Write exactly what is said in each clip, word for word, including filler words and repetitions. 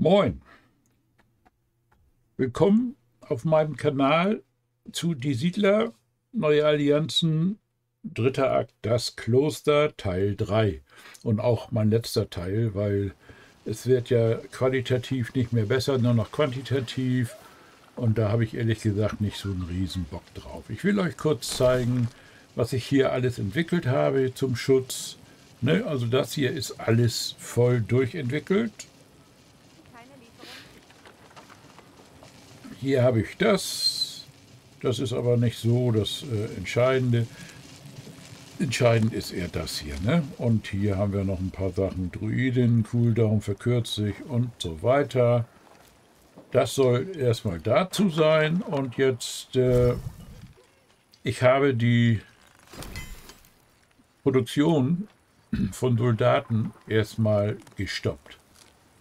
Moin, willkommen auf meinem Kanal zu Die Siedler Neue Allianzen, dritter Akt, das Kloster, Teil drei. Und auch mein letzter Teil, weil es wird ja qualitativ nicht mehr besser, nur noch quantitativ. Und da habe ich ehrlich gesagt nicht so einen riesen Bock drauf. Ich will euch kurz zeigen, was ich hier alles entwickelt habe zum Schutz. Ne? Also das hier ist alles voll durchentwickelt. Hier habe ich das, das ist aber nicht so das äh, Entscheidende. Entscheidend ist eher das hier, ne? Und hier haben wir noch ein paar Sachen, Druiden, Cooldown verkürzt sich und so weiter. Das soll erstmal dazu sein und jetzt, äh, ich habe die Produktion von Soldaten erstmal gestoppt,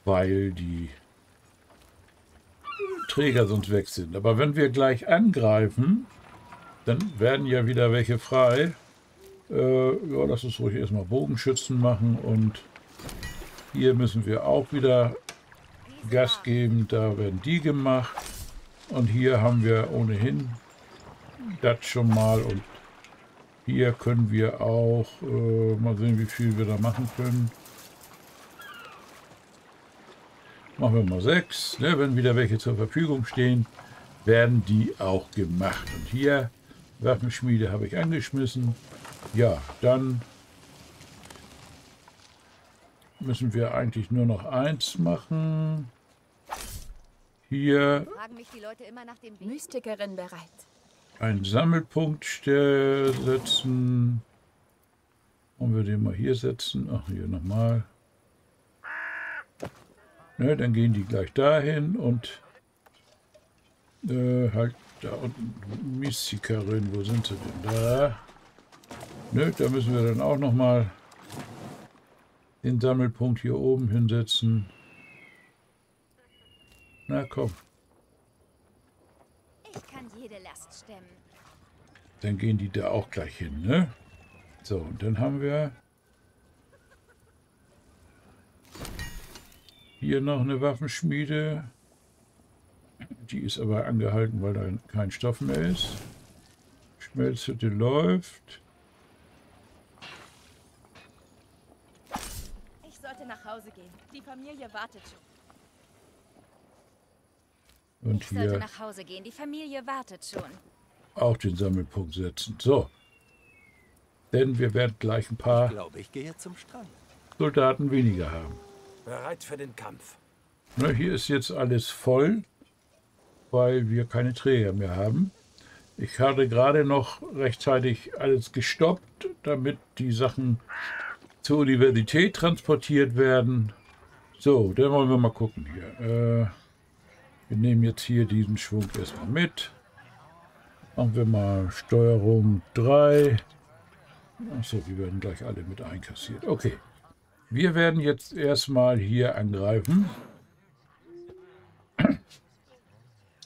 weil die Träger sonst weg sind. Aber wenn wir gleich angreifen, dann werden ja wieder welche frei. Äh, ja, lass uns ruhig erstmal Bogenschützen machen und hier müssen wir auch wieder Gas geben. Da werden die gemacht und hier haben wir ohnehin das schon mal und hier können wir auch äh, mal sehen, wie viel wir da machen können. Machen wir mal sechs. Ne? Wenn wieder welche zur Verfügung stehen, werden die auch gemacht. Und hier, Waffenschmiede habe ich angeschmissen. Ja, dann müssen wir eigentlich nur noch eins machen. Hier fragen mich die Leute immer nach dem Mystikerin bereit. Einen Sammelpunkt setzen. Wollen wir den mal hier setzen? Ach, hier nochmal. Ne, dann gehen die gleich dahin und äh, halt da unten, Mystikerin, wo sind sie denn? Da. Ne, da müssen wir dann auch nochmal den Sammelpunkt hier oben hinsetzen. Na komm. Ich kann jede Last stemmen. Dann gehen die da auch gleich hin, ne? So, und dann haben wir hier noch eine Waffenschmiede, die ist aber angehalten, weil da kein Stoff mehr ist. Schmelzhütte läuft. Ich sollte nach Hause gehen. Die Familie wartet schon. Und ich hier sollte nach Hause gehen. Die Familie wartet schon. Auch den Sammelpunkt setzen. So, denn wir werden gleich ein paar, ich glaube, ich gehe zum Strand, Soldaten weniger haben. Bereit für den Kampf. Na, hier ist jetzt alles voll, weil wir keine Träger mehr haben. Ich hatte gerade noch rechtzeitig alles gestoppt, damit die Sachen zur Universität transportiert werden. So, dann wollen wir mal gucken hier. Äh, wir nehmen jetzt hier diesen Schwung erstmal mit. Machen wir mal Steuerung drei. Achso, die werden gleich alle mit einkassiert. Okay. Wir werden jetzt erstmal hier angreifen.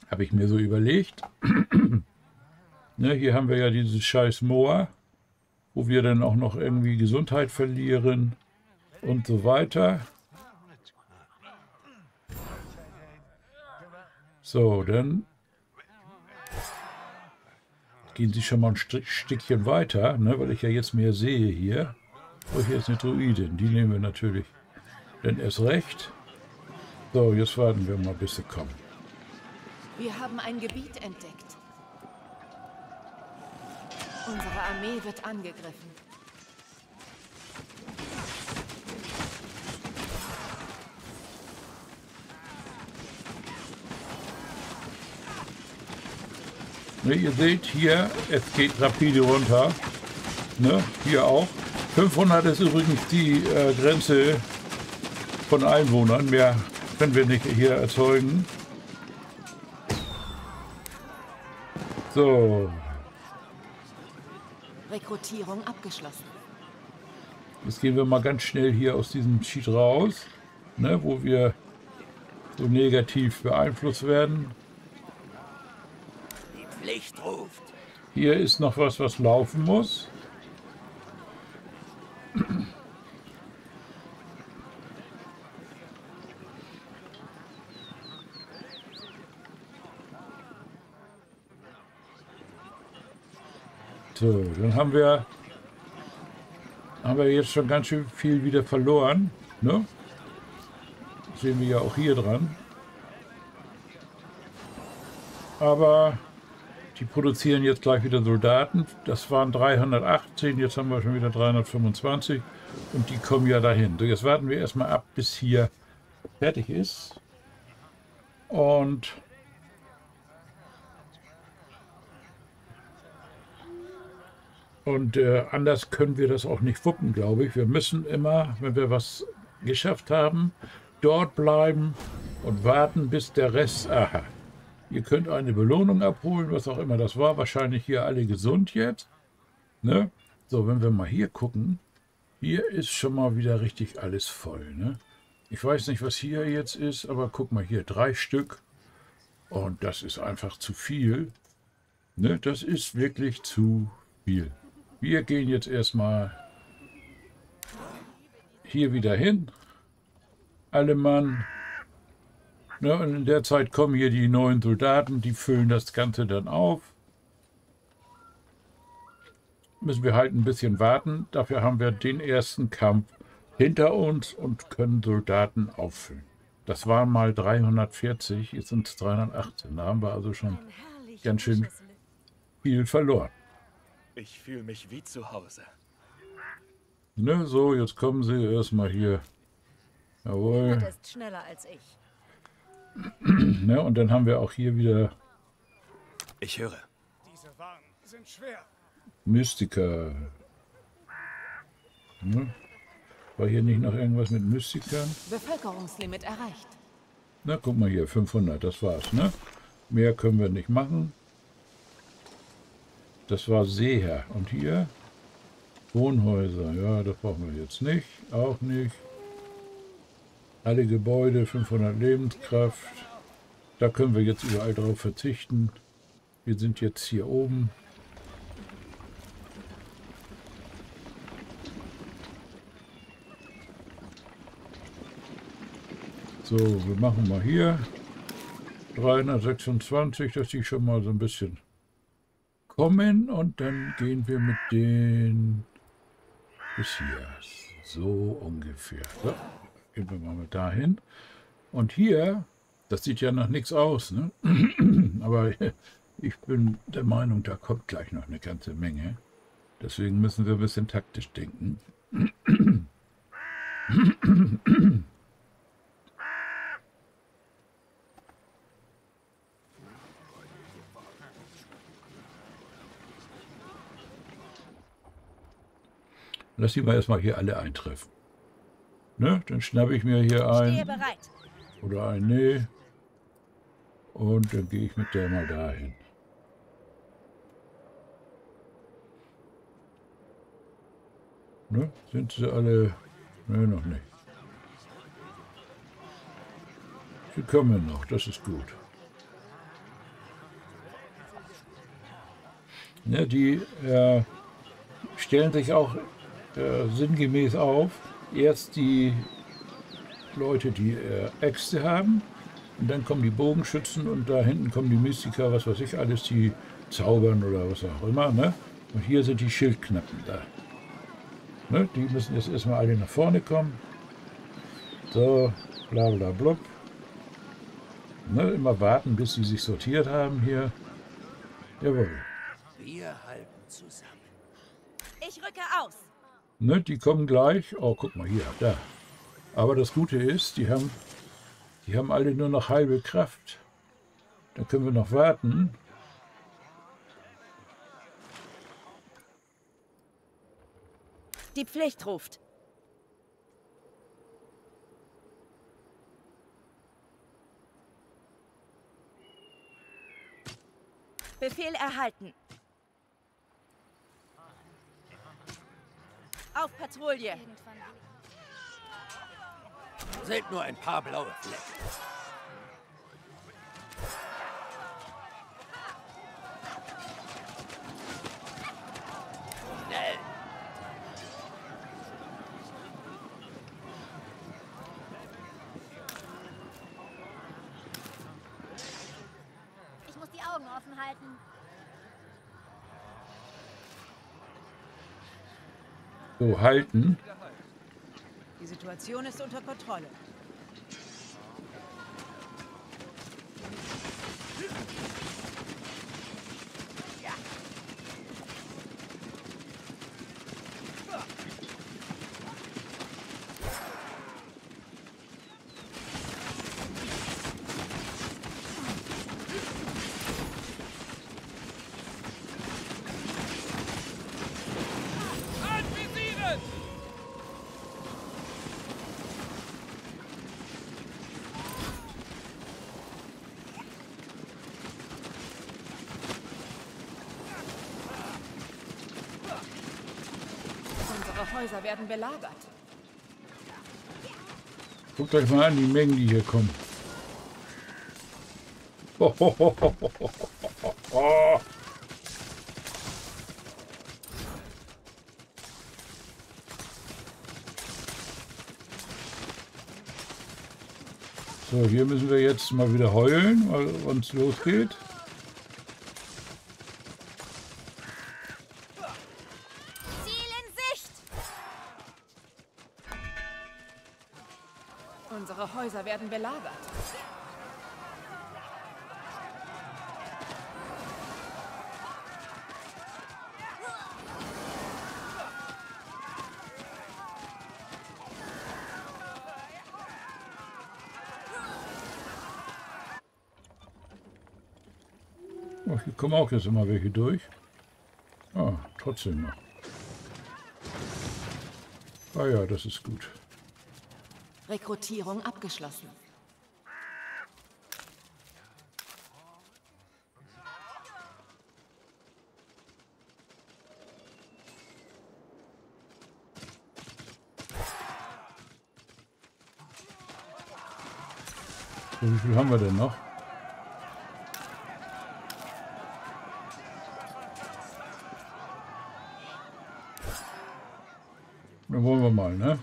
Habe ich mir so überlegt. Ne, hier haben wir ja dieses scheiß Moor, wo wir dann auch noch irgendwie Gesundheit verlieren und so weiter. So, dann gehen sie schon mal ein Stückchen weiter, ne, weil ich ja jetzt mehr sehe hier. Oh, hier ist eine Druidin, die nehmen wir natürlich denn erst recht. So, jetzt warten wir mal, bis sie kommen. Wir haben ein Gebiet entdeckt. Unsere Armee wird angegriffen. Ne, ihr seht hier, es geht rapide runter. Ne, hier auch. fünfhundert ist übrigens die äh, Grenze von Einwohnern. Mehr können wir nicht hier erzeugen. So. Rekrutierung abgeschlossen. Jetzt gehen wir mal ganz schnell hier aus diesem Cheat raus, ne, wo wir so negativ beeinflusst werden. Die Pflicht ruft. Hier ist noch was, was laufen muss. So, dann haben wir, haben wir jetzt schon ganz schön viel wieder verloren, ne? Das sehen wir ja auch hier dran. Aber die produzieren jetzt gleich wieder Soldaten. Das waren dreihundertachtzehn, jetzt haben wir schon wieder dreihundertfünfundzwanzig. Und die kommen ja dahin. So, jetzt warten wir erstmal ab, bis hier fertig ist. Und und äh, anders können wir das auch nicht wuppen, glaube ich. Wir müssen immer, wenn wir was geschafft haben, dort bleiben und warten, bis der Rest... Aha, ihr könnt eine Belohnung abholen, was auch immer das war. Wahrscheinlich hier alle gesund jetzt. Ne? So, wenn wir mal hier gucken... Hier ist schon mal wieder richtig alles voll, ne? Ich weiß nicht, was hier jetzt ist, aber guck mal hier, drei Stück. Und das ist einfach zu viel, ne? Das ist wirklich zu viel. Wir gehen jetzt erstmal hier wieder hin. Alle Mann. Ne? Und in der Zeit kommen hier die neuen Soldaten, die füllen das Ganze dann auf. Müssen wir halt ein bisschen warten. Dafür haben wir den ersten Kampf hinter uns und können Soldaten auffüllen. Das waren mal dreihundertvierzig, jetzt sind es dreihundertachtzehn. Da haben wir also schon ganz schön viel verloren. Ich fühle mich wie zu Hause. Ne, so, jetzt kommen sie erstmal hier. Jawohl. Das ist schneller als ich. Ne, und dann haben wir auch hier wieder... Ich höre. Diese Waren sind schwer. Mystiker. Ne? War hier nicht noch irgendwas mit Mystikern? Bevölkerungslimit erreicht. Na, guck mal hier, fünfhundert, das war's, ne? Mehr können wir nicht machen. Das war Seher. Und hier? Wohnhäuser, ja, das brauchen wir jetzt nicht. Auch nicht. Alle Gebäude, fünfhundert Lebenskraft. Da können wir jetzt überall drauf verzichten. Wir sind jetzt hier oben. So, wir machen mal hier dreihundertsechsundzwanzig, dass die schon mal so ein bisschen kommen. Und dann gehen wir mit den bis hier. So ungefähr. So, gehen wir mal mit dahin. Und hier, das sieht ja noch nichts aus, ne? Aber ich bin der Meinung, da kommt gleich noch eine ganze Menge. Deswegen müssen wir ein bisschen taktisch denken. Lass sie mal erstmal hier alle eintreffen. Ne? Dann schnappe ich mir hier ein. Oder ein, nee. Und dann gehe ich mit der mal dahin. Ne? Sind sie alle? Ne, noch nicht. Sie kommen noch, das ist gut. Ne, die äh, stellen sich auch Äh, sinngemäß auf, erst die Leute, die äh, Äxte haben, und dann kommen die Bogenschützen und da hinten kommen die Mystiker, was weiß ich alles, die zaubern oder was auch immer, ne? Und hier sind die Schildknappen da. Ne? Die müssen jetzt erstmal alle nach vorne kommen. So, bla bla blub. Ne? Immer warten, bis sie sich sortiert haben hier. Jawohl. Wir halten zusammen. Ich rücke aus. Ne, die kommen gleich. Oh, guck mal hier, da. Aber das Gute ist, die haben, die haben alle nur noch halbe Kraft. Dann können wir noch warten. Die Pflicht ruft. Befehl erhalten. Auf Patrouille! Sind nur ein paar blaue Flecken. Schnell! Ich muss die Augen offen halten. So, halten. Die Situation ist unter Kontrolle. Häuser werden belagert. Guckt euch mal an, die Mengen, die hier kommen. Ho, ho, ho, ho, ho, ho, ho. So, hier müssen wir jetzt mal wieder heulen, weil uns losgeht. Unsere Häuser werden belagert. Oh, hier kommen auch jetzt immer welche durch. Ah, trotzdem noch. Ah ja, das ist gut. Rekrutierung abgeschlossen. So, wie viel haben wir denn noch? Dann wollen wir mal, ne?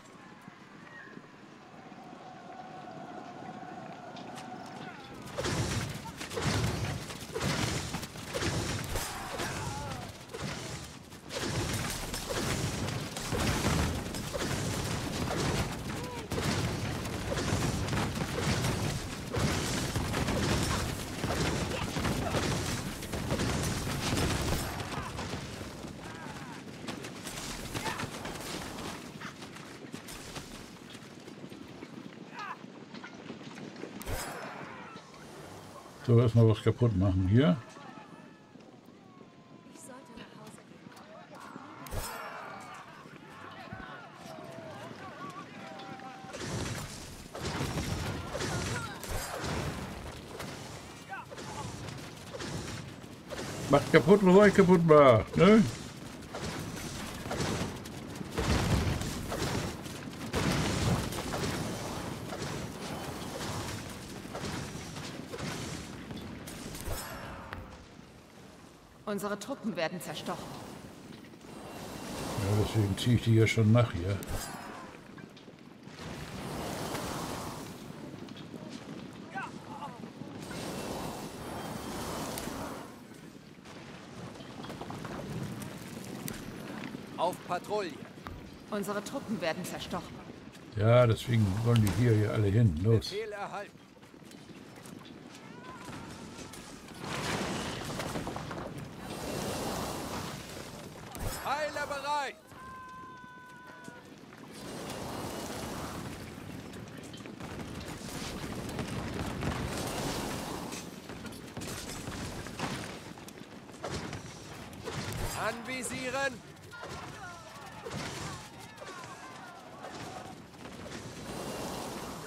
So, erstmal was kaputt machen hier. Macht kaputt, was euch kaputt macht, ne? Unsere Truppen werden zerstochen. Ja, deswegen ziehe ich die ja schon nach hier. Auf Patrouille. Unsere Truppen werden zerstochen. Ja, deswegen wollen die hier ja alle hin. Los. Befehl erhalten. Anvisieren!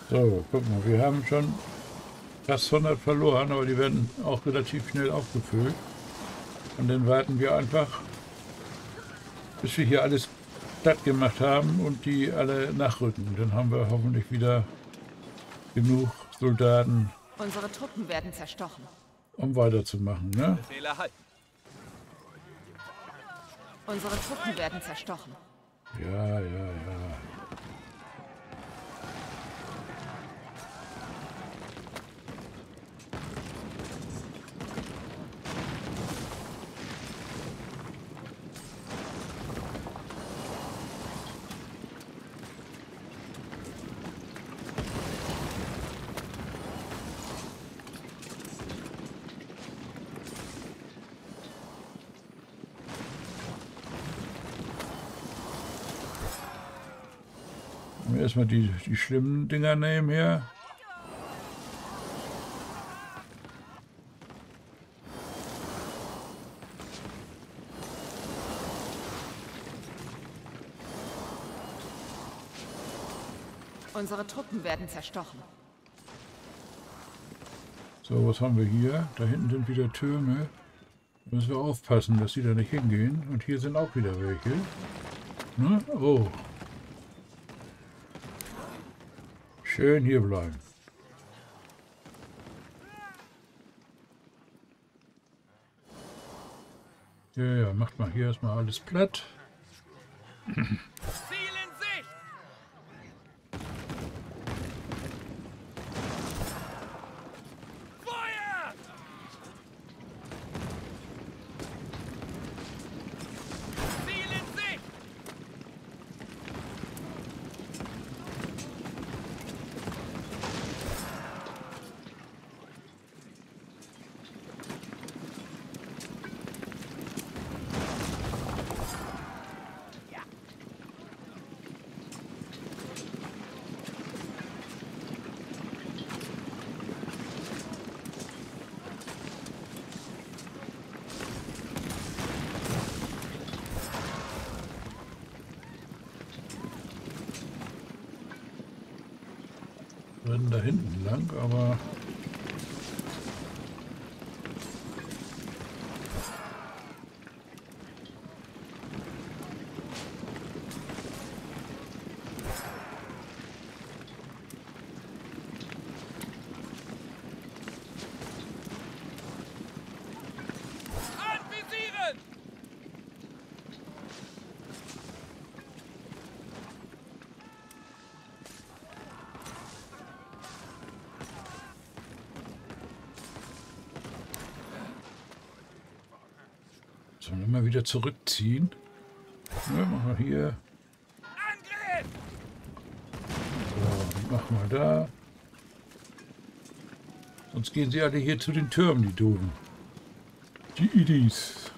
So, guck mal, wir haben schon fast hundert verloren, aber die werden auch relativ schnell aufgefüllt. Und dann warten wir einfach, bis wir hier alles platt gemacht haben und die alle nachrücken. Dann haben wir hoffentlich wieder genug Soldaten. Unsere Truppen werden zerstochen. Um weiterzumachen, ne? Fehler halten. Unsere Truppen werden zerstochen. Ja, ja, ja. erstmal die, die schlimmen Dinger nehmen hier. Unsere Truppen werden zerstochen. So, was haben wir hier? Da hinten sind wieder Türme. Da müssen wir aufpassen, dass sie da nicht hingehen. Und hier sind auch wieder welche. Ne? Oh. Schön hier bleiben. Ja, ja, macht mal hier erstmal alles platt. Da hinten lang, aber sollen wir mal wieder zurückziehen? Ja, machen wir hier. So, machen wir da. Sonst gehen sie alle hier zu den Türmen, die Doofen. Die Idis.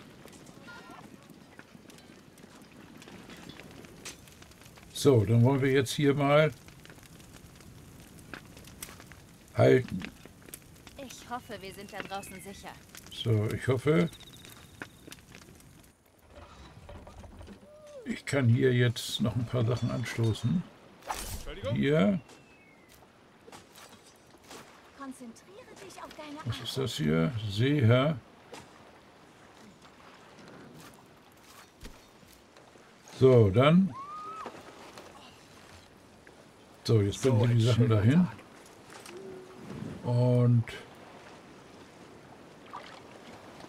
So, dann wollen wir jetzt hier mal halten. Ich hoffe, wir sind da draußen sicher. So, ich hoffe. Ich kann hier jetzt noch ein paar Sachen anstoßen. Hier. Konzentriere dich auf deine Arbeit. Was ist das hier? Seher. So, dann. So, jetzt bringen wir die Sachen dahin. Und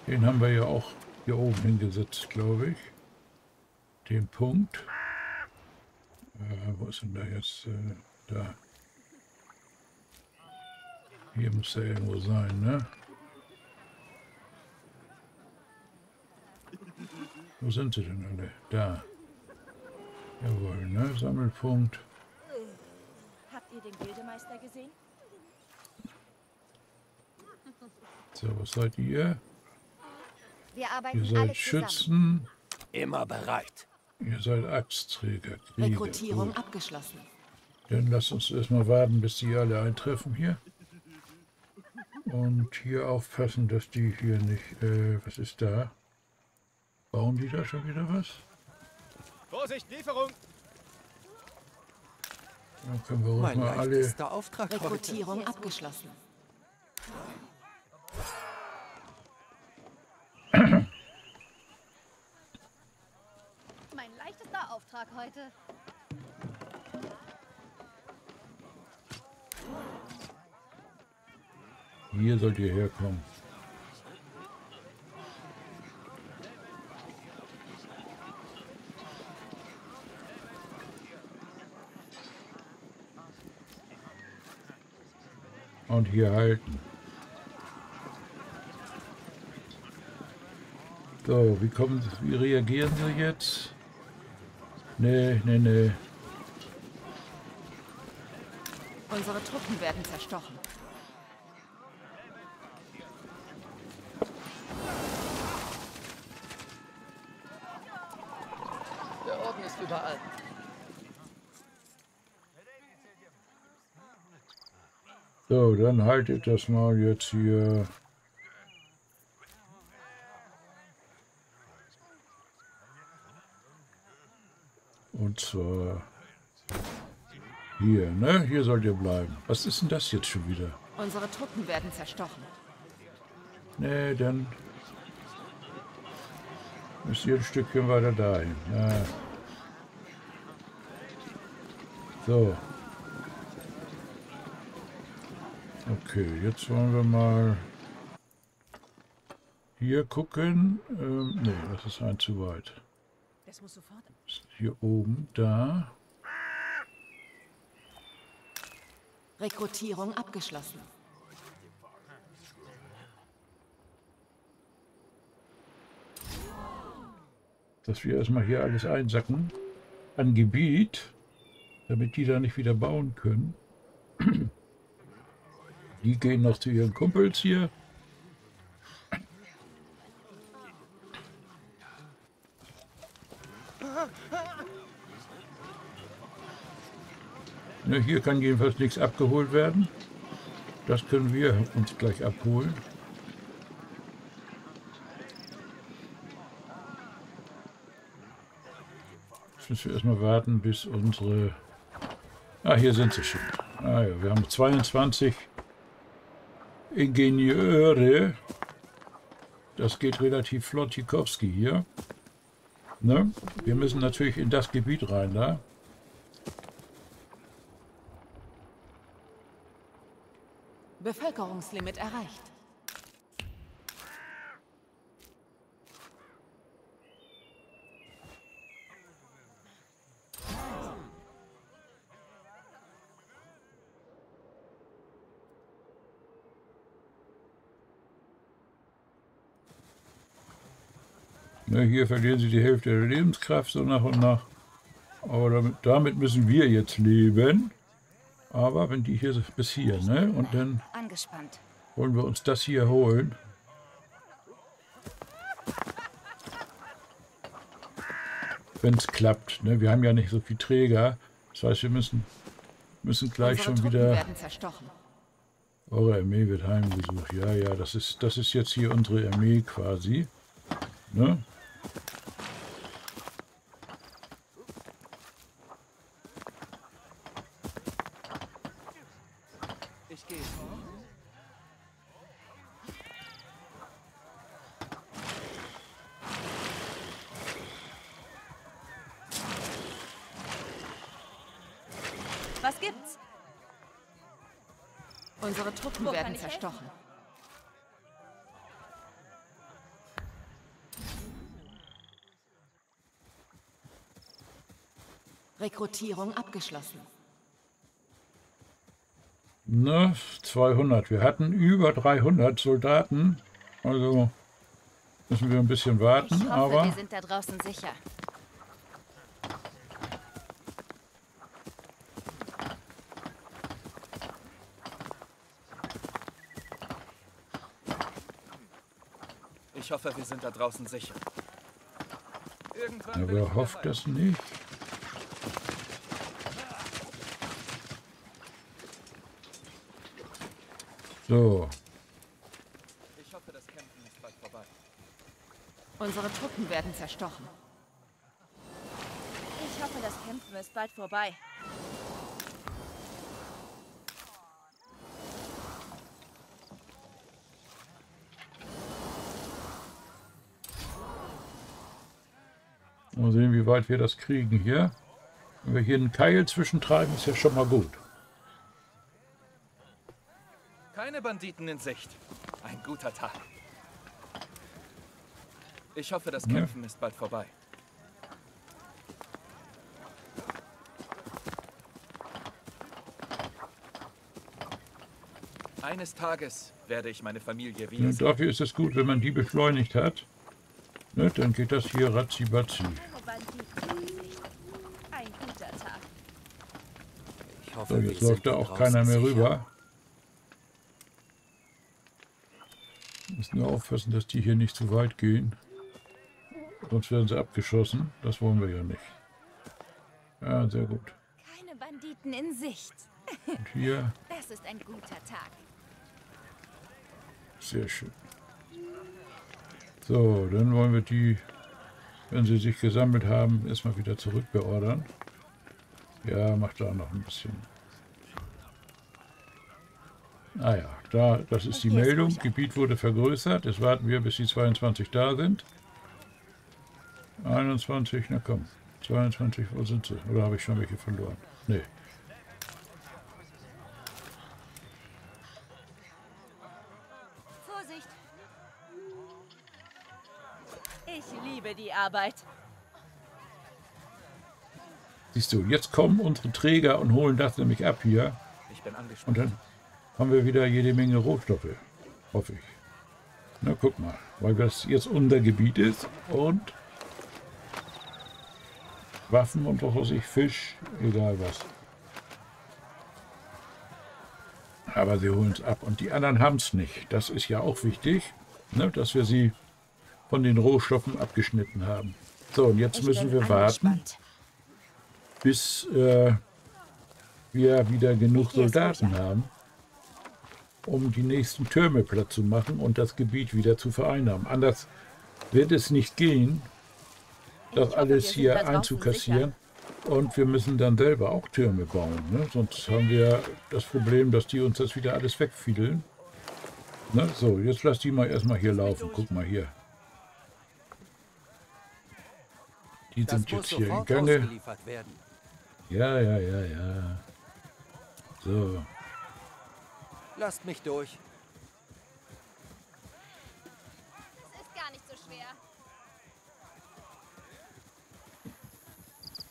den haben wir ja auch hier oben hingesetzt, glaube ich. Den Punkt. Äh, wo ist denn da jetzt? Äh, da. Hier muss er irgendwo sein, ne? Wo sind sie denn alle? Da. Jawohl, ne? Sammelpunkt. Habt ihr den Gildemeister gesehen? So, was seid ihr? Wir arbeiten alle zusammen. Ihr seid Schützen. Immer bereit. Ihr seid Axtträger. Rekrutierung Gut. abgeschlossen. Dann lasst uns erstmal warten, bis die alle eintreffen hier. Und hier aufpassen, dass die hier nicht. Äh, was ist da? Bauen die da schon wieder was? Vorsicht, Lieferung! Dann können wir ruhig mein mal alle. Rekrutierung heute. abgeschlossen. Auftrag heute. Hier sollt ihr herkommen. Und hier halten. So, wie kommen, wie reagieren sie jetzt? Nee, nee, nee. Unsere Truppen werden zerstochen. Der Orden ist überall. So, dann haltet das mal jetzt hier. Und zwar hier, ne? Hier sollt ihr bleiben. Was ist denn das jetzt schon wieder? Unsere Truppen werden zerstochen. Ne, dann müsst ihr ein Stückchen weiter dahin. Ja. So. Okay, jetzt wollen wir mal hier gucken. Ähm, ne, das ist ein zu weit. Das muss sofort. Hier oben, da. Rekrutierung abgeschlossen. Dass wir erstmal hier alles einsacken an Gebiet, damit die da nicht wieder bauen können. Die gehen noch zu ihren Kumpels hier. Ne, hier kann jedenfalls nichts abgeholt werden. Das können wir uns gleich abholen. Jetzt müssen wir erstmal warten, bis unsere... Ah, hier sind sie schon. Ah ja, wir haben zweiundzwanzig... Ingenieure, das geht relativ flott, Tchaikovsky hier. Ne? Wir müssen natürlich in das Gebiet rein, da. Bevölkerungslimit erreicht. Hier verlieren sie die Hälfte der Lebenskraft so nach und nach. Aber damit, damit müssen wir jetzt leben. Aber wenn die hier bis hier, ne? Und dann wollen wir uns das hier holen. Wenn es klappt, ne? Wir haben ja nicht so viel Träger. Das heißt, wir müssen, müssen gleich schon wieder... Eure Armee wird heimgesucht. Ja, ja, das ist, das ist jetzt hier unsere Armee quasi. Ne? Was gibt's? Unsere Truppen werden zerstochen. Rekrutierung abgeschlossen. Ne, zweihundert. Wir hatten über dreihundert Soldaten. Also müssen wir ein bisschen warten. Ich hoffe, aber wir sind da draußen sicher. Ich hoffe, wir sind da draußen sicher. Irgendwann aber er hofft das nicht. So. Ich hoffe, das Kämpfen ist bald vorbei. Unsere Truppen werden zerstochen. Ich hoffe, das Kämpfen ist bald vorbei. Mal sehen, wie weit wir das kriegen hier. Wenn wir hier einen Keil zwischentreiben, ist ja schon mal gut. Keine Banditen in Sicht. Ein guter Tag. Ich hoffe, das Kämpfen ja. ist bald vorbei. Eines Tages werde ich meine Familie wieder sehen. Dafür ist es gut, wenn man die beschleunigt hat. Ne, dann geht das hier ratzi-batzi. Ein guter Tag. Ich hoffe, so, jetzt läuft da auch keiner mehr rüber. Nur aufpassen, dass die hier nicht zu weit gehen. Sonst werden sie abgeschossen. Das wollen wir ja nicht. Ja, sehr gut. Keine Banditen in Sicht. Und hier. Das ist ein guter Tag. Sehr schön. So, dann wollen wir die, wenn sie sich gesammelt haben, erstmal wieder zurückbeordern. Ja, macht da noch ein bisschen. Ah ja, da, das ist die Meldung. Gebiet wurde vergrößert. Jetzt warten wir, bis die zweiundzwanzig da sind. einundzwanzig, na komm. zweiundzwanzig, wo sind sie? Oder habe ich schon welche verloren? Nee. Vorsicht! Ich liebe die Arbeit. Siehst du, jetzt kommen unsere Träger und holen das nämlich ab hier. Ich bin angespannt. Und dann haben wir wieder jede Menge Rohstoffe, hoffe ich. Na, guck mal, weil das jetzt unser Gebiet ist und Waffen und was weiß ich, Fisch, egal was. Aber sie holen es ab und die anderen haben es nicht. Das ist ja auch wichtig, ne, dass wir sie von den Rohstoffen abgeschnitten haben. So, und jetzt müssen wir warten, bis äh, wir wieder genug Soldaten haben, um die nächsten Türme platt zu machen und das Gebiet wieder zu vereinnahmen. Anders wird es nicht gehen, das alles hier einzukassieren. Und wir müssen dann selber auch Türme bauen, ne? Sonst haben wir das Problem, dass die uns das wieder alles wegfiedeln. Ne? So, jetzt lass die mal erstmal hier laufen. Guck mal hier. Die sind jetzt hier in Gange. Ja, ja, ja, ja. So. Lasst mich durch. Das ist gar nicht so schwer.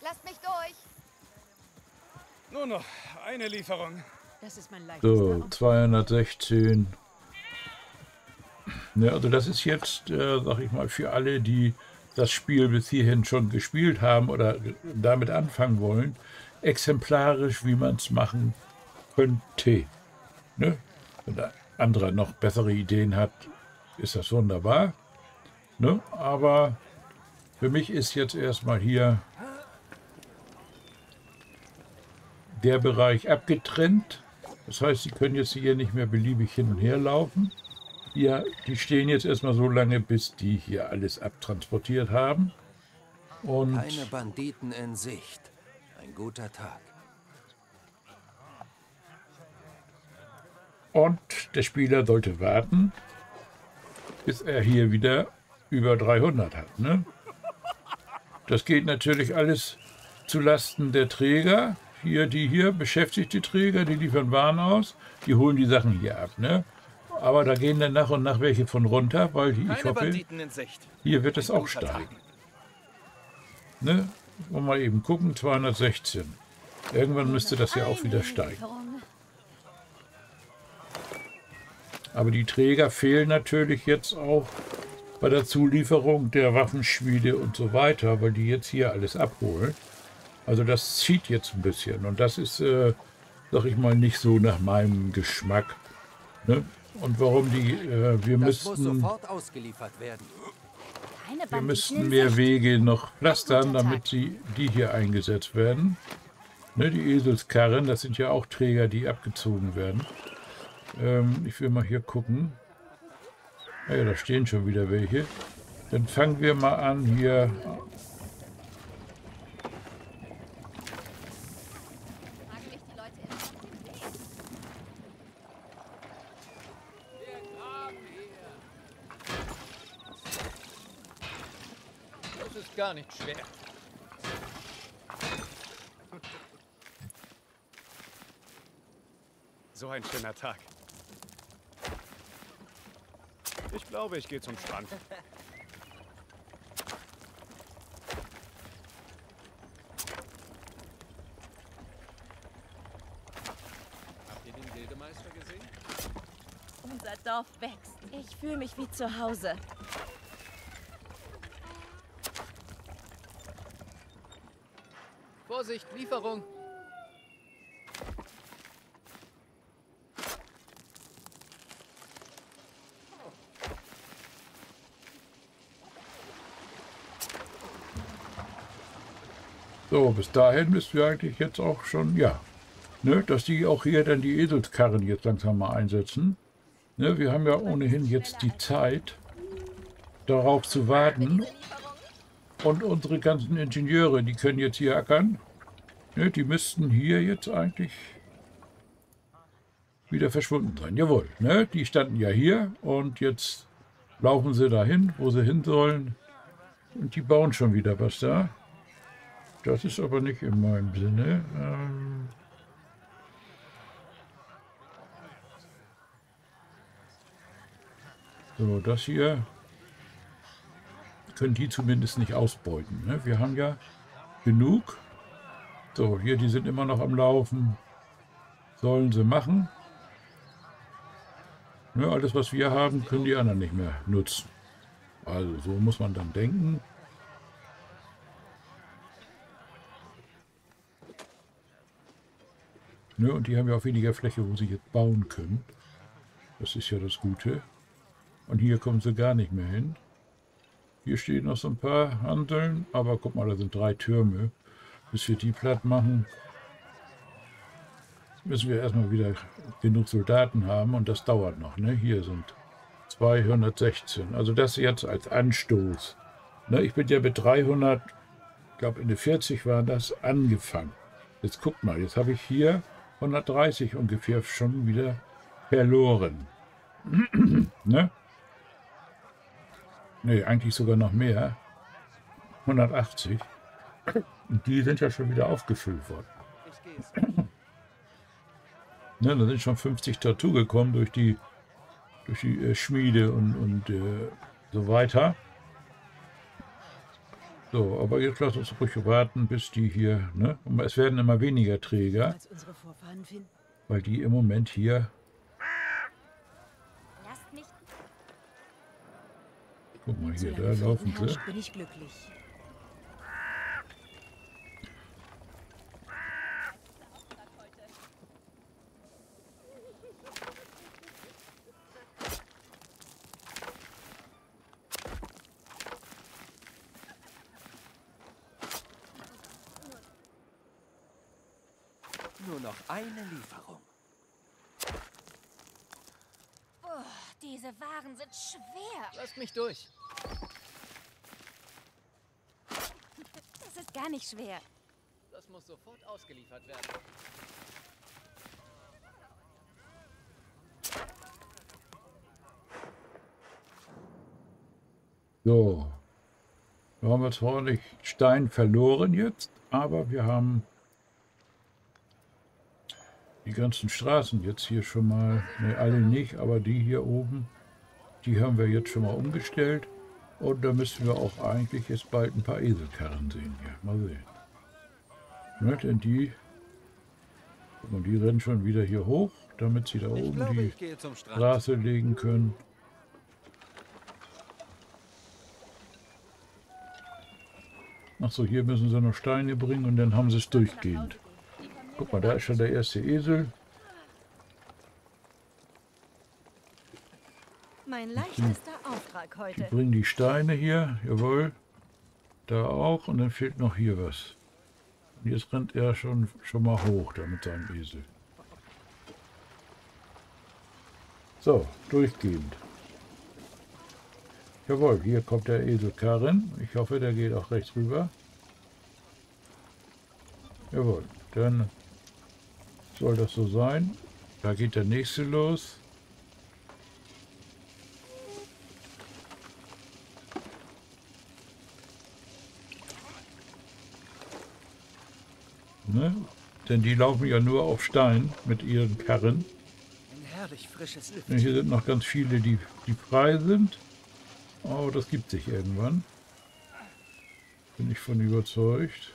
Lasst mich durch. Nur noch eine Lieferung. Das ist mein leichtes. So, zweihundertsechzehn. Ja, also das ist jetzt, äh, sag ich mal, für alle, die das Spiel bis hierhin schon gespielt haben oder damit anfangen wollen, exemplarisch, wie man es machen könnte. Ne? Wenn der andere noch bessere Ideen hat, ist das wunderbar. Ne? Aber für mich ist jetzt erstmal hier der Bereich abgetrennt. Das heißt, sie können jetzt hier nicht mehr beliebig hin und her laufen. Ja, die stehen jetzt erstmal so lange, bis die hier alles abtransportiert haben. Und keine Banditen in Sicht. Ein guter Tag. Und der Spieler sollte warten, bis er hier wieder über dreihundert hat. Ne? Das geht natürlich alles zulasten der Träger. Hier, die hier beschäftigt die Träger, die liefern Waren aus, die holen die Sachen hier ab. Ne? Aber da gehen dann nach und nach welche von runter, weil die, ich hoffe, hier wird es auch steigen. Ne? Wollen wir mal eben gucken, zweihundertsechzehn. Irgendwann müsste das ja auch wieder steigen. Aber die Träger fehlen natürlich jetzt auch bei der Zulieferung der Waffenschmiede und so weiter, weil die jetzt hier alles abholen. Also das zieht jetzt ein bisschen und das ist, äh, sag ich mal, nicht so nach meinem Geschmack. Ne? Und warum die, äh, wir müssten, wir müssten mehr Wege noch pflastern, damit die, die hier eingesetzt werden. Ne, die Eselskarren, das sind ja auch Träger, die abgezogen werden. Ähm, ich will mal hier gucken. Ah ja, da stehen schon wieder welche. Dann fangen wir mal an hier. Gar nicht schwer. So ein schöner Tag. Ich glaube, ich gehe zum Strand. Habt ihr den Gildemeister gesehen? Unser Dorf wächst. Ich fühle mich wie zu Hause. Vorsicht, Lieferung. So, bis dahin müssen wir eigentlich jetzt auch schon, ja, ne, dass die auch hier dann die Eselskarren jetzt langsam mal einsetzen. Ne, wir haben ja ohnehin jetzt die Zeit, darauf zu warten. Und unsere ganzen Ingenieure, die können jetzt hier ackern. Ne, die müssten hier jetzt eigentlich wieder verschwunden sein. Jawohl, ne, die standen ja hier und jetzt laufen sie dahin, wo sie hin sollen. Und die bauen schon wieder was da. Das ist aber nicht in meinem Sinne. Ähm so, das hier können die zumindest nicht ausbeuten. Ne? Wir haben ja genug. So, hier, die sind immer noch am Laufen. Sollen sie machen. Ne, alles, was wir haben, können die anderen nicht mehr nutzen. Also, so muss man dann denken. Ne, und die haben ja auch weniger Fläche, wo sie jetzt bauen können. Das ist ja das Gute. Und hier kommen sie gar nicht mehr hin. Hier stehen noch so ein paar Handeln, aber guck mal, da sind drei Türme. Bis wir die platt machen, müssen wir erstmal wieder genug Soldaten haben und das dauert noch. Ne? Hier sind zweihundertsechzehn. Also das jetzt als Anstoß. Ne? Ich bin ja mit dreihundert, ich glaube in der vierzig war das, angefangen. Jetzt guck mal, jetzt habe ich hier hundertdreißig ungefähr schon wieder verloren. Ne? Ne, eigentlich sogar noch mehr. hundertachtzig. Und die sind ja schon wieder aufgefüllt worden. Ne, da sind schon fünfzig dazugekommen durch die, durch die äh, Schmiede und, und äh, so weiter. So, aber jetzt lasst uns ruhig warten, bis die hier, ne? Es werden immer weniger Träger, weil die im Moment hier... Guck mal hier, da laufen sie. Nur noch eine Lieferung. Oh, diese Waren sind schwer. Lass mich durch. Das ist gar nicht schwer. Das muss sofort ausgeliefert werden. So. Wir haben jetzt ordentlich Stein verloren jetzt, aber wir haben die ganzen Straßen jetzt hier schon mal, ne, alle nicht, aber die hier oben, die haben wir jetzt schon mal umgestellt. Und da müssen wir auch eigentlich jetzt bald ein paar Eselkarren sehen hier. Mal sehen. Ne, denn die, und die rennen schon wieder hier hoch, damit sie da oben die Straße legen können. Achso, hier müssen sie noch Steine bringen und dann haben sie es durchgehend. Guck mal, da ist schon der erste Esel. Mein leichtester Auftrag heute. Die bringen die Steine hier, jawohl. Da auch und dann fehlt noch hier was. Und jetzt rennt er schon, schon mal hoch da mit seinem Esel. So, durchgehend. Jawohl, hier kommt der Eselkarren. Ich hoffe, der geht auch rechts rüber. Jawohl, dann soll das so sein. Da geht der nächste los. Ne? Denn die laufen ja nur auf Stein mit ihren Karren. Und hier sind noch ganz viele, die, die frei sind. Oh, das gibt sich irgendwann. Bin ich von überzeugt.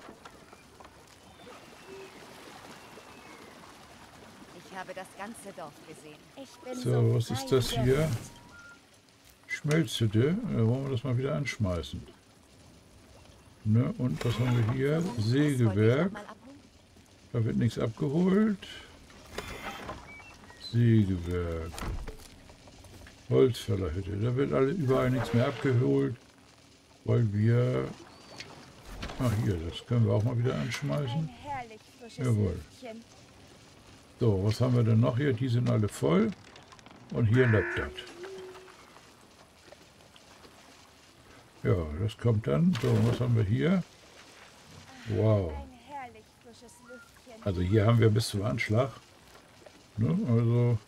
Das ganze Dorf gesehen. Ich bin so, was ist das hier? Schmelzhütte. Da wollen wir das mal wieder anschmeißen. Ne? Und was haben wir hier? Sägewerk. Da wird nichts abgeholt. Sägewerk. Holzfällerhütte. Da wird alle, überall nichts mehr abgeholt, weil wir... Ach hier, das können wir auch mal wieder anschmeißen. Jawohl. So, was haben wir denn noch hier? Die sind alle voll. und hier läuft das. Ja, das kommt dann. So, was haben wir hier? Wow. Also hier haben wir bis zum Anschlag. Ne? Also,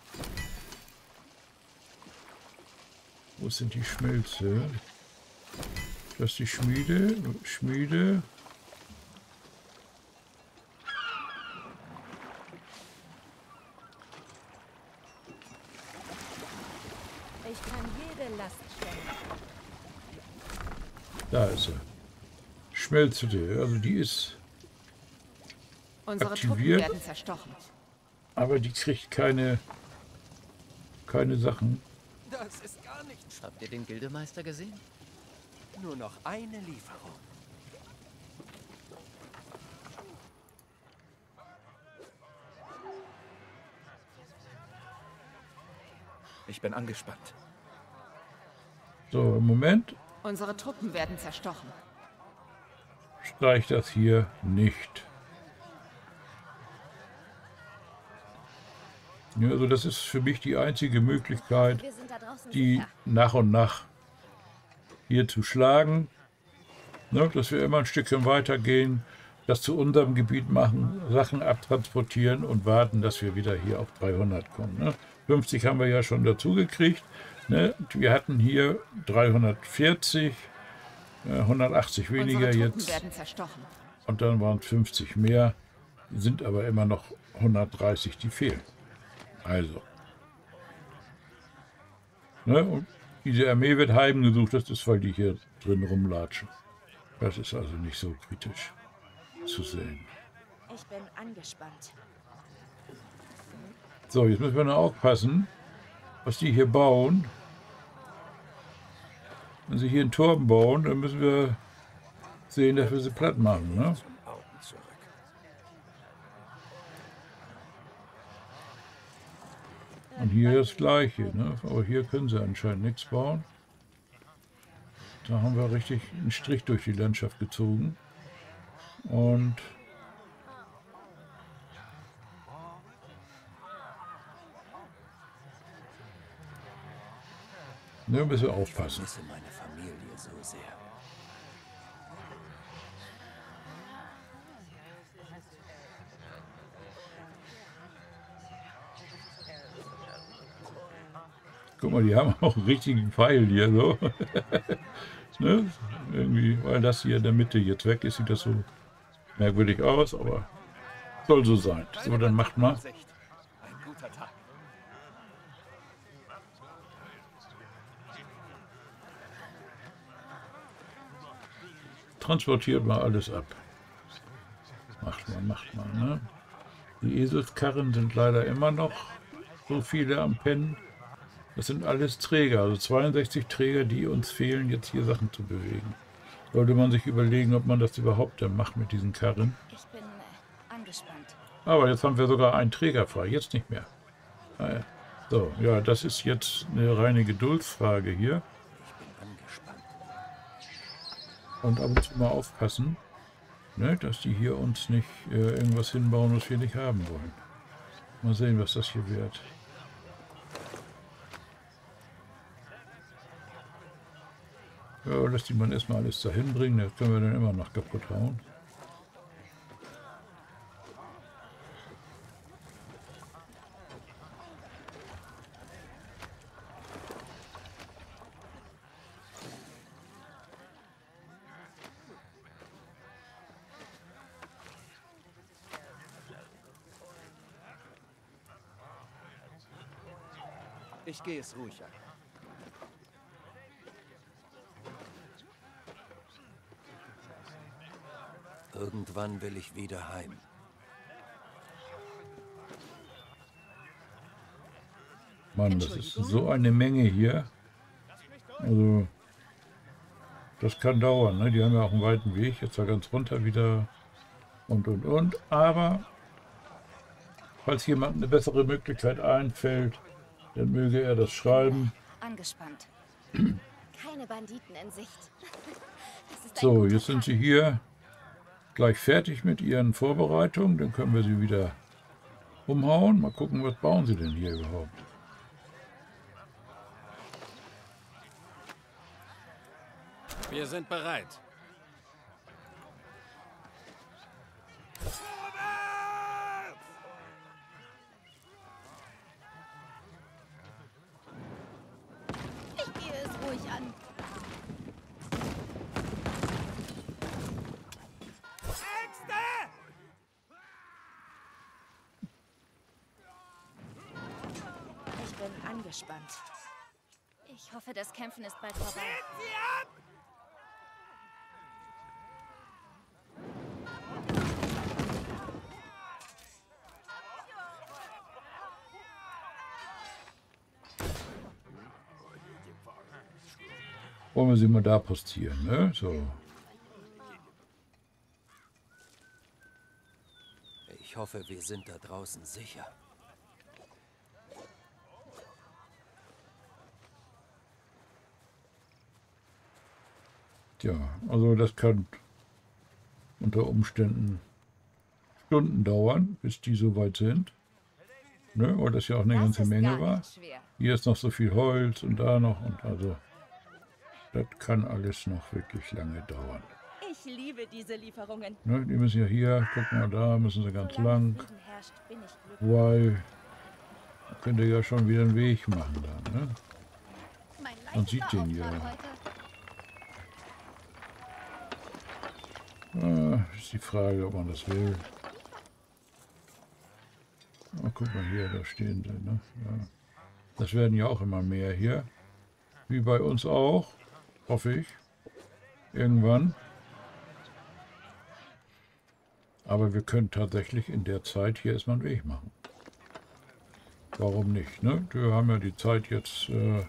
wo sind die Schmelze? Das ist die Schmiede. Schmiede. Ich kann jede Last stellen. Da ist sie. Schmelzhütte. Also die ist aktiviert. Unsere werden zerstochen. Aber die kriegt keine, keine Sachen. Das ist gar nichts. Habt ihr den Gildemeister gesehen? Nur noch eine Lieferung. Ich bin angespannt. So, im Moment. Unsere Truppen werden zerstochen. Streicht das hier nicht. Ja, also das ist für mich die einzige Möglichkeit, die nach und nach hier zu schlagen. Ne, dass wir immer ein Stückchen weitergehen, das zu unserem Gebiet machen, Sachen abtransportieren und warten, dass wir wieder hier auf dreihundert kommen. Ne? fünfzig haben wir ja schon dazu gekriegt. Ne? Wir hatten hier dreihundertvierzig, hundertachtzig weniger jetzt. Und dann waren es fünfzig mehr, sind aber immer noch hundertdreißig, die fehlen. Also. Ne? Und diese Armee wird heimgesucht, das ist, weil die hier drin rumlatschen. Das ist also nicht so kritisch zu sehen. Ich bin angespannt. So, jetzt müssen wir nur aufpassen, was die hier bauen. Wenn sie hier einen Turm bauen, dann müssen wir sehen, dass wir sie platt machen. Ne? Und hier das Gleiche, ne? Aber hier können sie anscheinend nichts bauen. Da haben wir richtig einen Strich durch die Landschaft gezogen. Und ne, müssen wir aufpassen. Ich vermisse meine Familie so sehr. Guck mal, die haben auch einen richtigen Pfeil hier, so. Ne? Irgendwie, weil das hier in der Mitte jetzt weg ist, sieht das so merkwürdig aus, aber soll so sein. So, dann macht mal. Transportiert mal alles ab. Macht mal, macht mal, ne? Die Eselskarren sind leider immer noch so viele am Pennen. Das sind alles Träger, also zweiundsechzig Träger, die uns fehlen, jetzt hier Sachen zu bewegen. Sollte man sich überlegen, ob man das überhaupt dann macht mit diesen Karren. Ich bin angespannt. Aber jetzt haben wir sogar einen Träger frei, jetzt nicht mehr. Naja. So, ja, das ist jetzt eine reine Geduldsfrage hier. Ich bin angespannt. Und ab und zu mal aufpassen, ne, dass die hier uns nicht äh, irgendwas hinbauen, was wir nicht haben wollen. Mal sehen, was das hier wird. Ja, lass die man erstmal alles dahin bringen, das können wir dann immer noch kaputt hauen. Ich gehe es ruhig an. Irgendwann will ich wieder heim. Mann, das ist so eine Menge hier. Also, das kann dauern, ne? Die haben ja auch einen weiten Weg. Jetzt da ganz runter wieder und, und, und. Aber, falls jemand eine bessere Möglichkeit einfällt, dann möge er das schreiben. Angespannt. Keine Banditen in Sicht. Das ist so, jetzt sind sie hier. Gleich fertig mit ihren Vorbereitungen, dann können wir sie wieder umhauen. Mal gucken, was bauen sie denn hier überhaupt. Wir sind bereit. Ich gehe es ruhig an. Ich bin angespannt. Ich hoffe, das Kämpfen ist bald vorbei. Schießen Sie ab! Wollen wir sie mal da postieren, ne? So. Ich hoffe, wir sind da draußen sicher. Tja, also das kann unter Umständen Stunden dauern, bis die so weit sind. Ne? Weil das ja auch eine das ganze Menge war. Hier ist noch so viel Holz und da noch und also. Das kann alles noch wirklich lange dauern. Ich liebe diese Lieferungen. Ne? Die müssen ja hier, guck mal, da müssen sie ganz lang. Weil könnte ja schon wieder einen Weg machen dann. Ne? Man sieht den ja. Ah, ist die Frage, ob man das will. Oh, guck mal hier, da stehen sie. Ne? Ja. Das werden ja auch immer mehr hier. Wie bei uns auch, hoffe ich. Irgendwann. Aber wir können tatsächlich in der Zeit hier erstmal einen Weg machen. Warum nicht? Ne? Wir haben ja die Zeit jetzt, äh,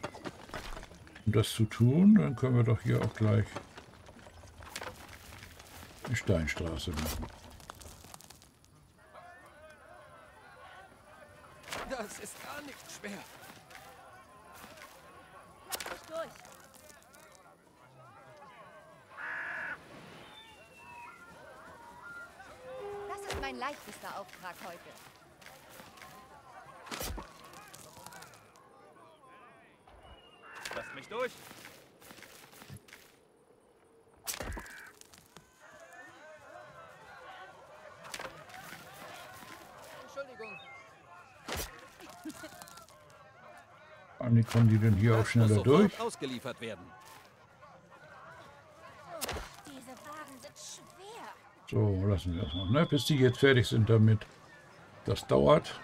um das zu tun. Dann können wir doch hier auch gleich eine Steinstraße machen. Das ist gar nicht schwer. Das ist mein leichtester Auftrag heute. Lasst mich durch. Wie kommen die denn hier auch schneller durch? Ausgeliefert werden. So, lassen wir das mal. Ne? Bis die jetzt fertig sind damit. Das dauert.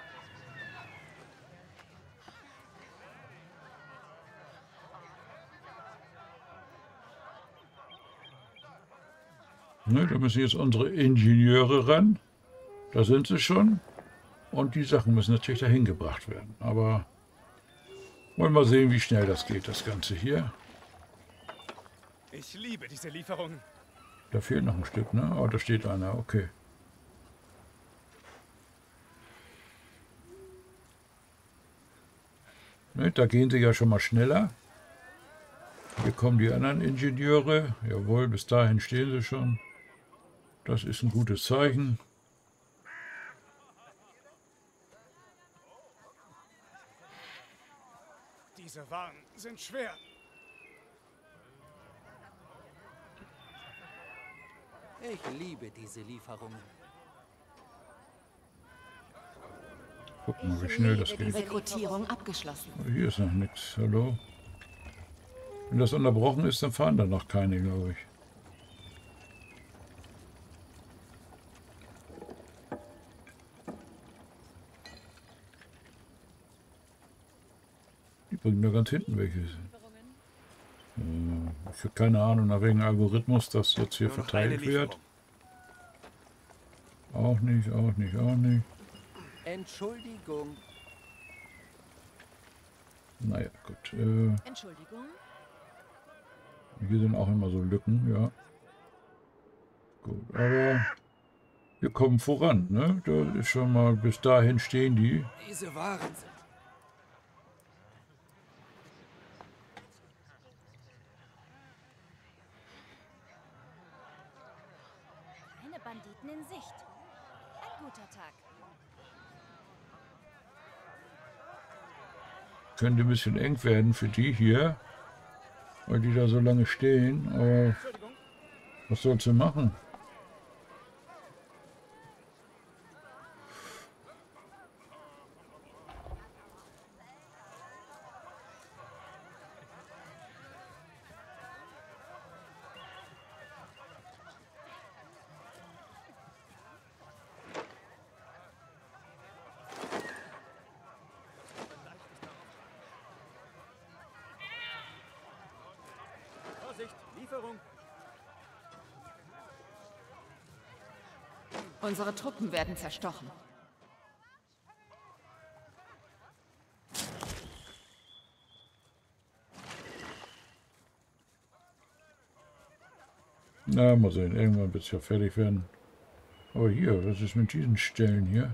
Ne, da müssen jetzt unsere Ingenieure ran. Da sind sie schon. Und die Sachen müssen natürlich dahin gebracht werden. Aber wollen wir mal sehen, wie schnell das geht, das Ganze hier. Ich liebe diese Lieferungen. Da fehlt noch ein Stück, ne? Oh, da steht einer, okay. Ne, da gehen sie ja schon mal schneller. Hier kommen die anderen Ingenieure. Jawohl, bis dahin stehen sie schon. Das ist ein gutes Zeichen. Diese Waren sind schwer. Ich liebe diese Lieferungen. Guck mal, wie schnell das geht. Rekrutierung abgeschlossen. Hier ist noch nichts. Hallo? Wenn das unterbrochen ist, dann fahren da noch keine, glaube ich. Bringt mir ganz hinten welche. Äh, ich habe keine Ahnung, nach welchem Algorithmus das jetzt hier verteilt wird. Auch nicht, auch nicht, auch nicht. Entschuldigung. Naja, gut. Äh, Entschuldigung. Hier sind auch immer so Lücken, ja. Gut, aber wir kommen voran, ne? Da ist schon mal, bis dahin stehen die. Diese Waren sind. Banditen in Sicht. Ein guter Tag. Könnte ein bisschen eng werden für die hier. weil die da so lange stehen, aber was sollst du machen? Unsere Truppen werden zerstochen. Na, mal sehen. Irgendwann wird es ja fertig werden. Aber hier, was ist mit diesen Stellen hier?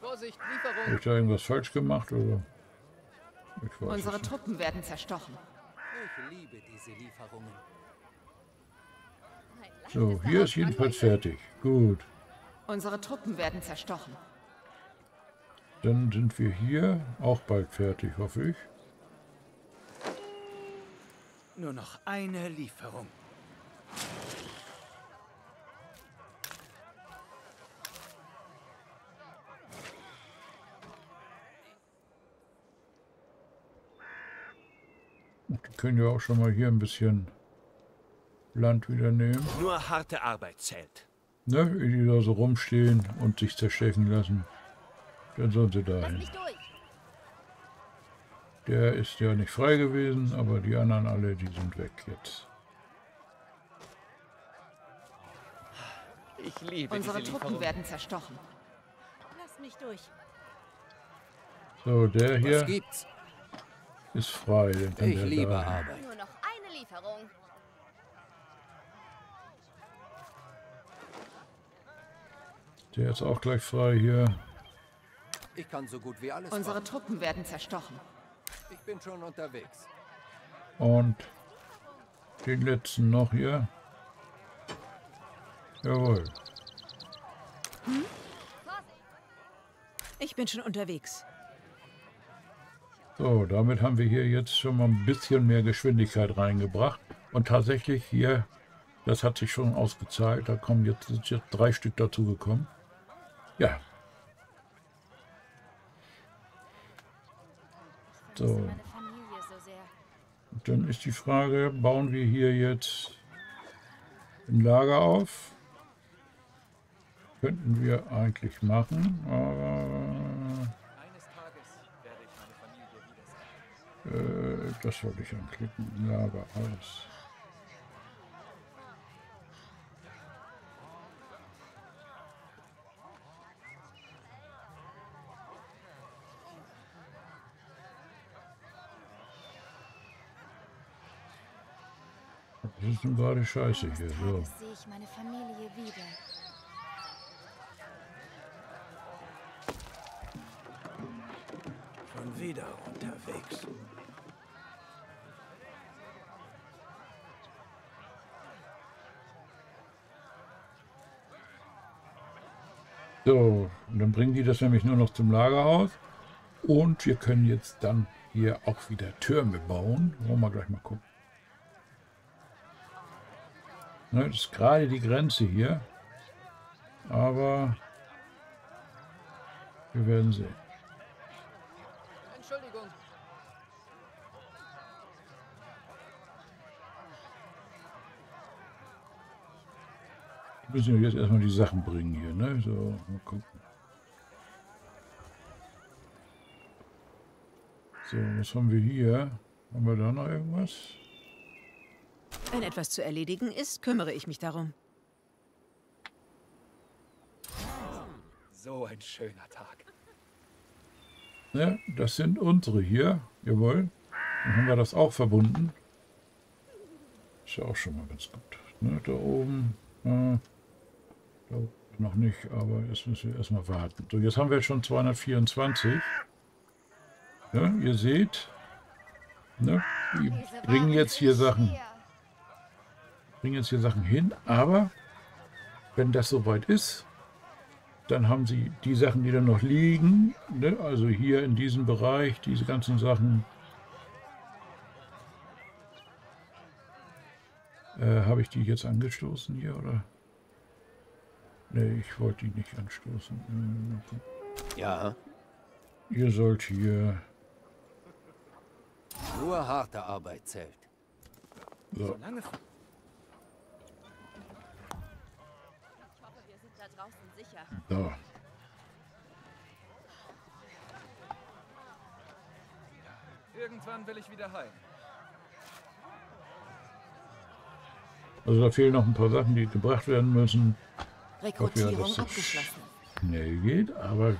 Vorsicht, Lieferung! Habe ich da irgendwas falsch gemacht? Oder? Ich weiß Unsere nicht. Truppen werden zerstochen. Ich liebe diese Lieferungen. So, hier ist jedenfalls fertig. Gut. Unsere Truppen werden zerstochen. Dann sind wir hier auch bald fertig, hoffe ich. Nur noch eine Lieferung. Die können ja auch schon mal hier ein bisschen Land wieder nehmen. Nur harte Arbeit zählt. Ne, die da so rumstehen und sich zerstechen lassen. Dann sollen sie dahin. Der ist ja nicht frei gewesen, aber die anderen alle, die sind weg jetzt. Ich liebe Unsere diese Truppen werden zerstochen. Lass mich durch. So, der hier ist frei. Dann kann ich der liebe dahin. Arbeit. Nur noch eine Lieferung. Der ist auch gleich frei hier. Ich kann so gut wie alles Unsere machen. Truppen werden zerstochen. Ich bin schon unterwegs. Und den letzten noch hier. Jawohl. Hm? Ich bin schon unterwegs. So, damit haben wir hier jetzt schon mal ein bisschen mehr Geschwindigkeit reingebracht. Und tatsächlich hier, das hat sich schon ausgezahlt. Da kommen jetzt, sind jetzt drei Stück dazu gekommen. Ja. So. Und dann ist die Frage, bauen wir hier jetzt ein Lager auf? Könnten wir eigentlich machen, aber äh, das wollte ich anklicken. Lager aus. Das ist nun gerade scheiße hier. So. Schon wieder unterwegs. So, und dann bringen die das nämlich nur noch zum Lagerhaus. Und wir können jetzt dann hier auch wieder Türme bauen. Wollen wir gleich mal gucken. Das ist gerade die Grenze hier, aber wir werden sehen. Entschuldigung. Wir müssen jetzt erstmal die Sachen bringen hier, ne? So, mal gucken. So, was haben wir hier? Haben wir da noch irgendwas? Wenn etwas zu erledigen ist, kümmere ich mich darum. So ein schöner Tag. Ja, das sind unsere hier. Jawohl. Dann haben wir das auch verbunden. Ist ja auch schon mal ganz gut. Ne, da oben. Äh, da noch nicht, aber jetzt müssen wir erstmal warten. So, jetzt haben wir schon zweihundertvierundzwanzig. Ja, ihr seht, ne, die bringen jetzt hier Sachen. Bringen jetzt hier Sachen hin, aber wenn das soweit ist, dann haben sie die Sachen, die dann noch liegen, ne? Also hier in diesem Bereich, diese ganzen Sachen, Äh, habe ich die jetzt angestoßen hier, oder? Ne, ich wollte die nicht anstoßen. Ja. Ihr sollt hier... Nur harte Arbeit zählt. So. So lange... So. Irgendwann will ich wieder heim. Also da fehlen noch ein paar Sachen, die gebracht werden müssen. Rekrutierung hoffe, abgeschlossen. Schnell geht, aber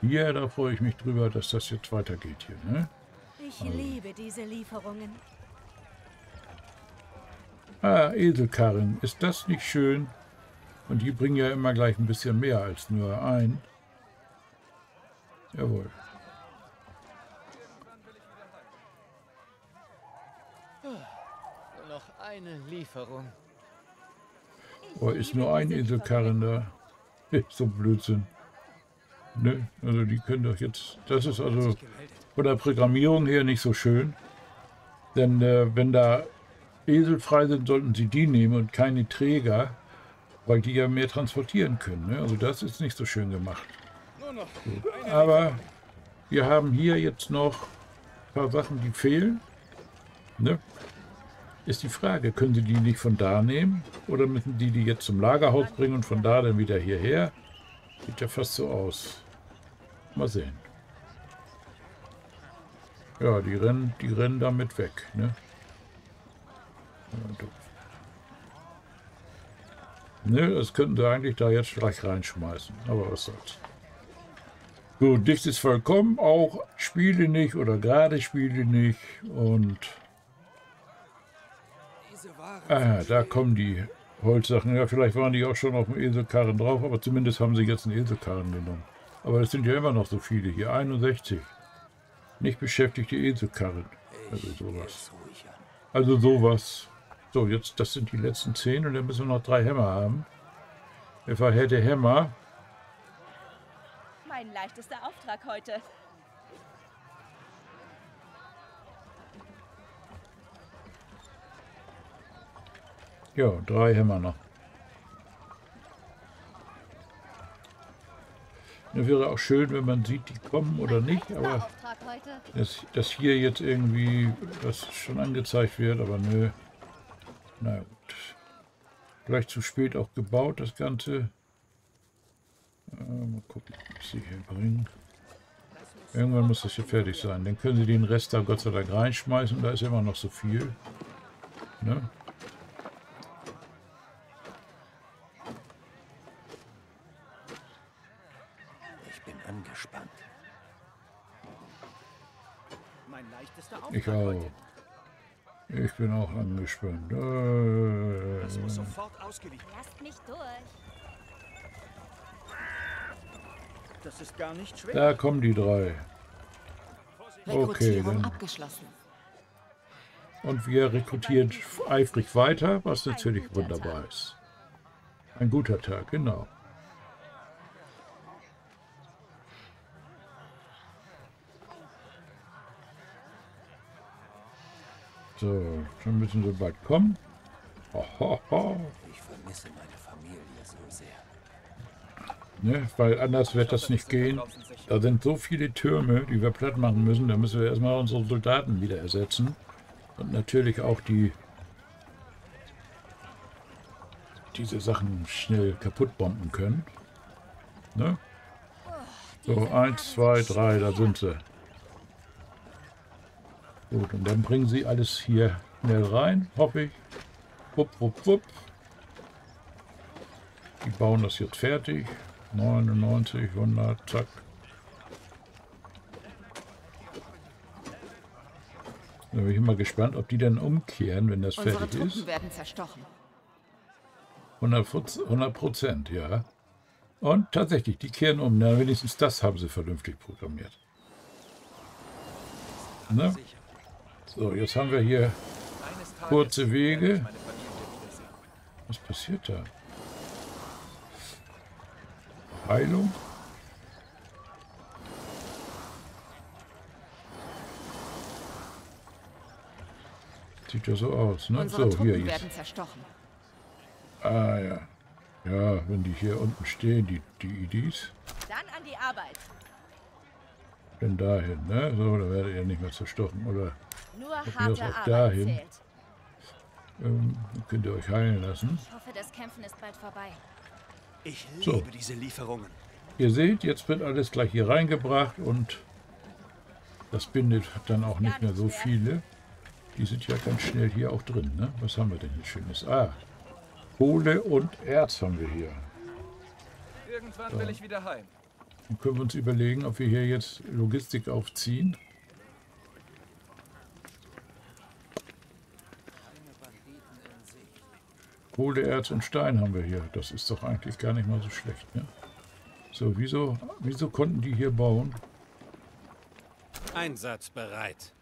hier, da freue ich mich drüber, dass das jetzt weitergeht hier. Ne? Ich also. liebe diese Lieferungen. Ah, Eselkarren, ist das nicht schön? Und die bringen ja immer gleich ein bisschen mehr als nur ein. Jawohl. Eine Lieferung. Oh, ist nur ein Eselkarren da. So Blödsinn. Ne? Also die können doch jetzt... Das ist also von der Programmierung her nicht so schön. Denn äh, wenn da Esel frei sind, sollten sie die nehmen und keine Träger, weil die ja mehr transportieren können. Ne? Also das ist nicht so schön gemacht. So. Aber wir haben hier jetzt noch ein paar Sachen, die fehlen. Ne? Ist die Frage, können Sie die nicht von da nehmen oder müssen die die jetzt zum Lagerhaus bringen und von da dann wieder hierher? Sieht ja fast so aus. Mal sehen. Ja, die rennen, die rennen damit weg. Ne? Ne, das könnten sie eigentlich da jetzt gleich reinschmeißen, aber was soll's. So, dicht ist vollkommen, auch Spiele nicht oder gerade Spiele nicht und... Ah, da kommen die Holzsachen. Ja, vielleicht waren die auch schon auf dem Eselkarren drauf, aber zumindest haben sie jetzt einen Eselkarren genommen. Aber es sind ja immer noch so viele hier. einundsechzig. Nicht beschäftigte Eselkarren. Also sowas. Also sowas. So, jetzt, das sind die letzten zehn und dann müssen wir noch drei Hämmer haben. Der verhärte Hämmer. Mein leichtester Auftrag heute. Ja, drei Hämmer noch. Das wäre auch schön, wenn man sieht, die kommen oder nicht, aber dass, dass hier jetzt irgendwie das schon angezeigt wird, aber nö. Na gut. Vielleicht zu spät auch gebaut, das Ganze. Äh, mal gucken, ob sie hier bringen. Irgendwann muss das hier fertig sein. Dann können sie den Rest da Gott sei Dank reinschmeißen, da ist immer noch so viel. Ne? Ich auch. Ich bin auch angespannt. Äh, das muss sofort ausgeliefert. Lasst mich durch. Das ist gar nicht schwer. Da kommen die drei. Okay, dann. Und wir rekrutieren eifrig weiter, was natürlich wunderbar ist. Ein guter Tag, genau. So, schon müssen sie bald kommen. Ohoho. Ich vermisse meine Familie so sehr. Ne, weil anders wird das nicht gehen. Da sind so viele Türme, die wir platt machen müssen. Da müssen wir erstmal unsere Soldaten wieder ersetzen. Und natürlich auch die diese Sachen schnell kaputt bomben können. Ne? So, eins, zwei, drei, da sind sie. Gut, und dann bringen sie alles hier schnell rein, hoffe ich. Wupp, wupp, wupp. Die bauen das jetzt fertig. neunundneunzig, hundert, zack. Da bin ich immer gespannt, ob die dann umkehren, wenn das Unsere fertig Truppen ist. Werden zerstochen. hundert Prozent, ja. Und tatsächlich, die kehren um. Na, wenigstens das haben sie vernünftig programmiert. Ne? So, jetzt haben wir hier kurze Wege. Was passiert da? Heilung? Sieht ja so aus, ne? Unsere so, Truppen hier werden zerstochen. Ah, ja. Ja, wenn die hier unten stehen, die, die I Ds. Dann an die Arbeit. Denn dahin, ne? So, da werdet ihr nicht mehr zerstochen, oder? Nur harte Arbeit dahin zählt. Ähm, könnt ihr euch heilen lassen. Ich hoffe, das Kämpfen ist bald vorbei. Ich liebe so. diese Lieferungen. Ihr seht, jetzt wird alles gleich hier reingebracht und das bindet dann auch nicht mehr so viele. Die sind ja ganz schnell hier auch drin, ne? Was haben wir denn hier Schönes? Ah, Kohle und Erz haben wir hier. Irgendwann will ich wieder heim. Dann können wir uns überlegen, ob wir hier jetzt Logistik aufziehen. Kohle, Erz und Stein haben wir hier. Das ist doch eigentlich gar nicht mal so schlecht, ne? So, wieso, wieso konnten die hier bauen? Einsatzbereit.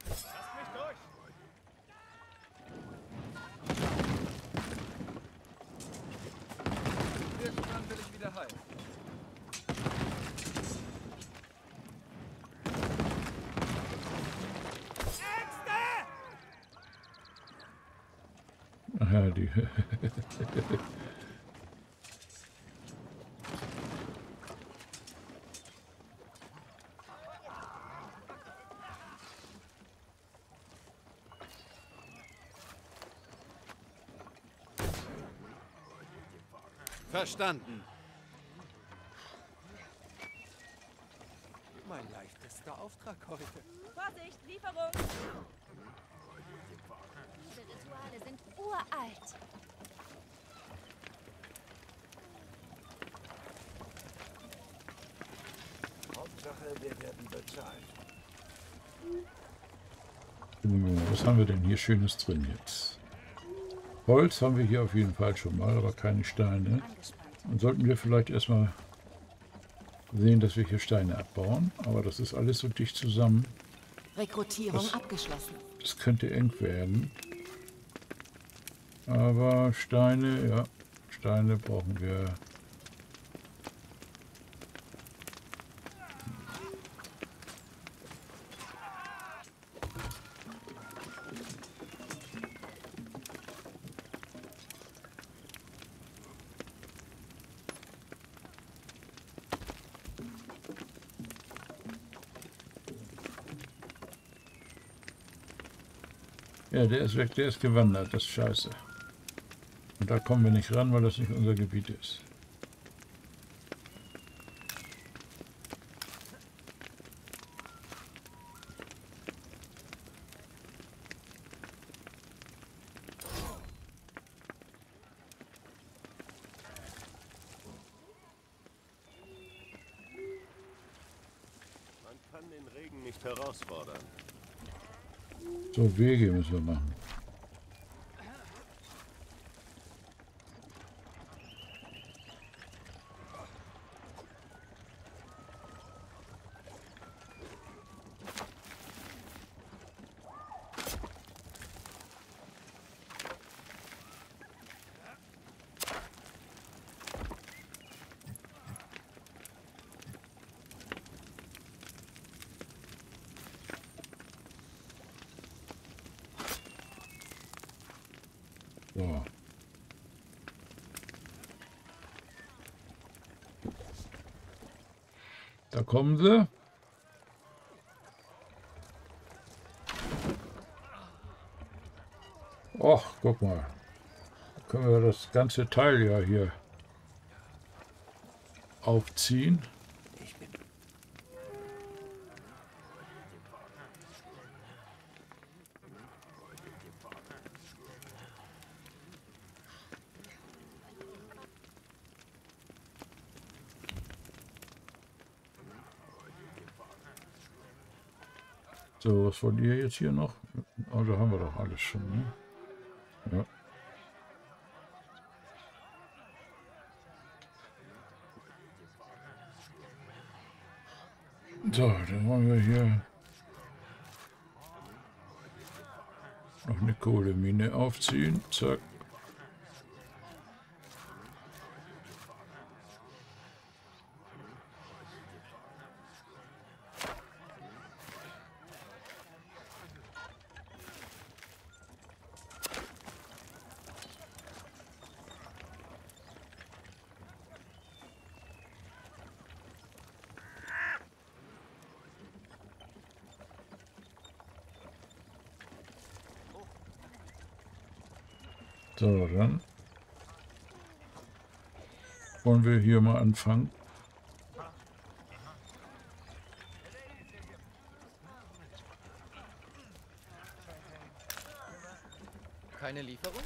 Aha, die. Verstanden. Mein leichtester Auftrag heute. Vorsicht, Lieferung! Diese Rituale sind uralt. Hauptsache, wir werden bezahlt. Was haben wir denn hier Schönes drin jetzt? Holz haben wir hier auf jeden Fall schon mal, aber keine Steine. Dann sollten wir vielleicht erstmal sehen, dass wir hier Steine abbauen. Aber das ist alles so dicht zusammen. Rekrutierung das, abgeschlossen. Das könnte eng werden. Aber Steine, ja, Steine brauchen wir. Ja, der ist weg, der ist gewandert, das ist scheiße. Und da kommen wir nicht ran, weil das nicht unser Gebiet ist. Man kann den Regen nicht herausfordern. So, Wege müssen wir machen. So. Da kommen sie. Och, guck mal. Da können wir das ganze Teil ja hier aufziehen. So, was wollt ihr jetzt hier noch? Oh, da haben wir doch alles schon, ne? Ja. So, dann wollen wir hier noch eine Kohlemine aufziehen. Zack. So, dann wollen wir hier mal anfangen. Keine Lieferung?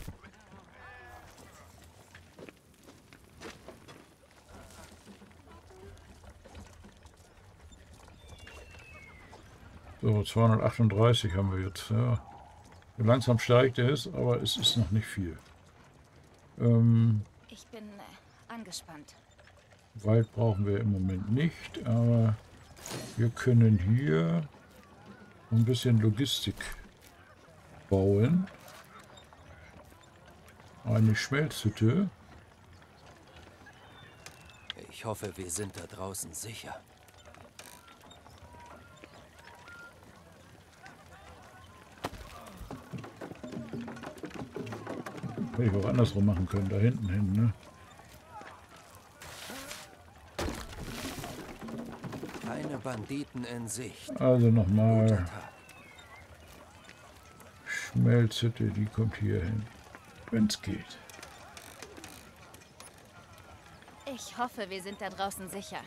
So, zweihundertachtunddreißig haben wir jetzt. Ja. Langsam steigt es, aber es ist noch nicht viel. Ähm, ich bin äh, angespannt. Wald brauchen wir im Moment nicht, aber wir können hier ein bisschen Logistik bauen. Eine Schmelzhütte. Ich hoffe, wir sind da draußen sicher. Hätte ich auch andersrum machen können, da hinten hin, ne? Keine Banditen in Sicht. Also nochmal. Schmelzhütte, die kommt hier hin. Wenn es geht. Ich hoffe, wir sind da draußen sicher.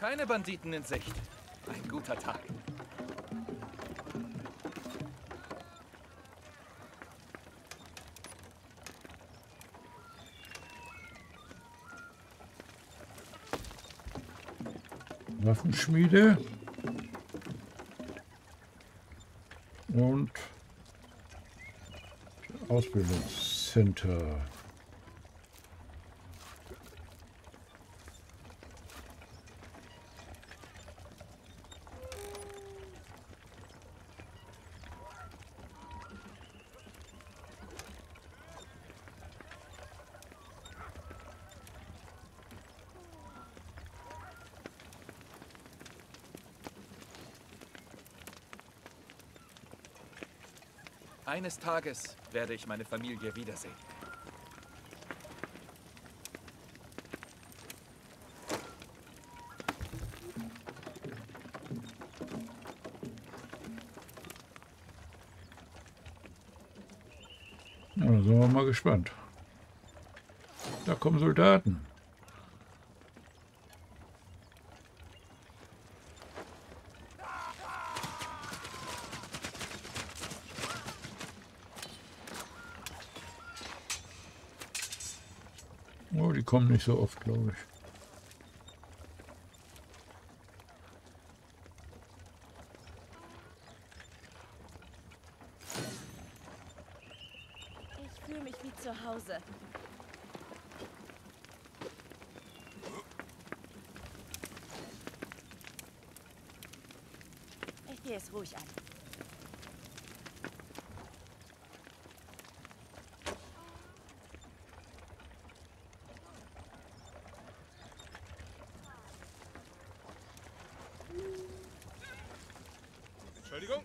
Keine Banditen in Sicht. Ein guter Tag. Waffenschmiede. Und Ausbildungscenter. Eines Tages werde ich meine Familie wiedersehen. Na, da sind wir mal gespannt. Da kommen Soldaten. Kommen nicht so oft, glaube ich. Ich fühle mich wie zu Hause. Ich gehe es ruhig an. Entschuldigung.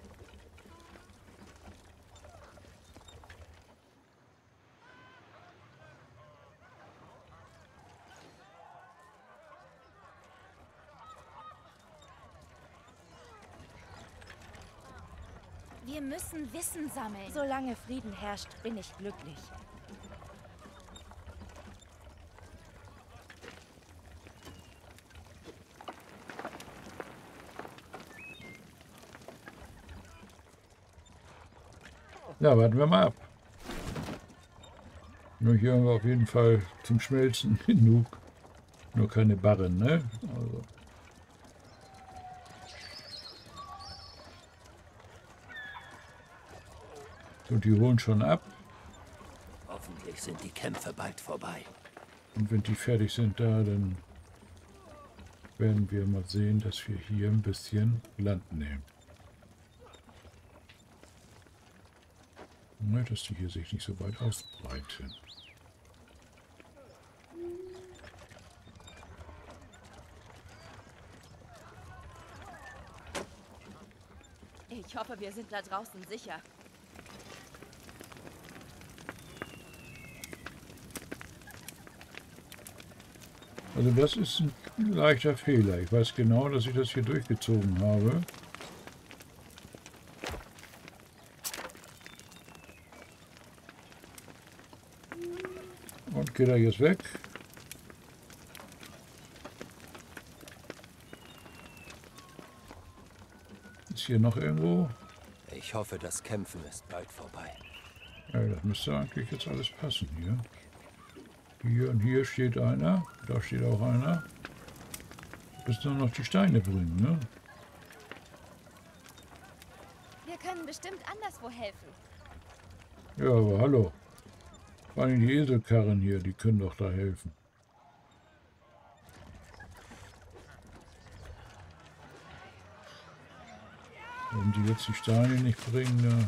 Wir müssen Wissen sammeln. Solange Frieden herrscht, bin ich glücklich. Ja, warten wir mal ab. Nur hier haben wir auf jeden Fall zum Schmelzen genug. Nur keine Barren, ne? Also. So, die holen schon ab. Hoffentlich sind die Kämpfe bald vorbei. Und wenn die fertig sind da, dann werden wir mal sehen, dass wir hier ein bisschen Land nehmen. Dass die hier sich nicht so weit ausbreiten. Ich hoffe, wir sind da draußen sicher. Also das ist ein leichter Fehler. Ich weiß genau, dass ich das hier durchgezogen habe. Und geht er jetzt weg? Ist hier noch irgendwo? Ich hoffe, das Kämpfen ist bald vorbei. Ja, das müsste eigentlich jetzt alles passen hier. Hier und hier steht einer. Da steht auch einer. Du musst nur noch die Steine bringen, ne? Wir können bestimmt anderswo helfen. Ja, aber hallo. Vor allem die Eselkarren hier, die können doch da helfen. Wenn die jetzt die Steine nicht bringen, ne?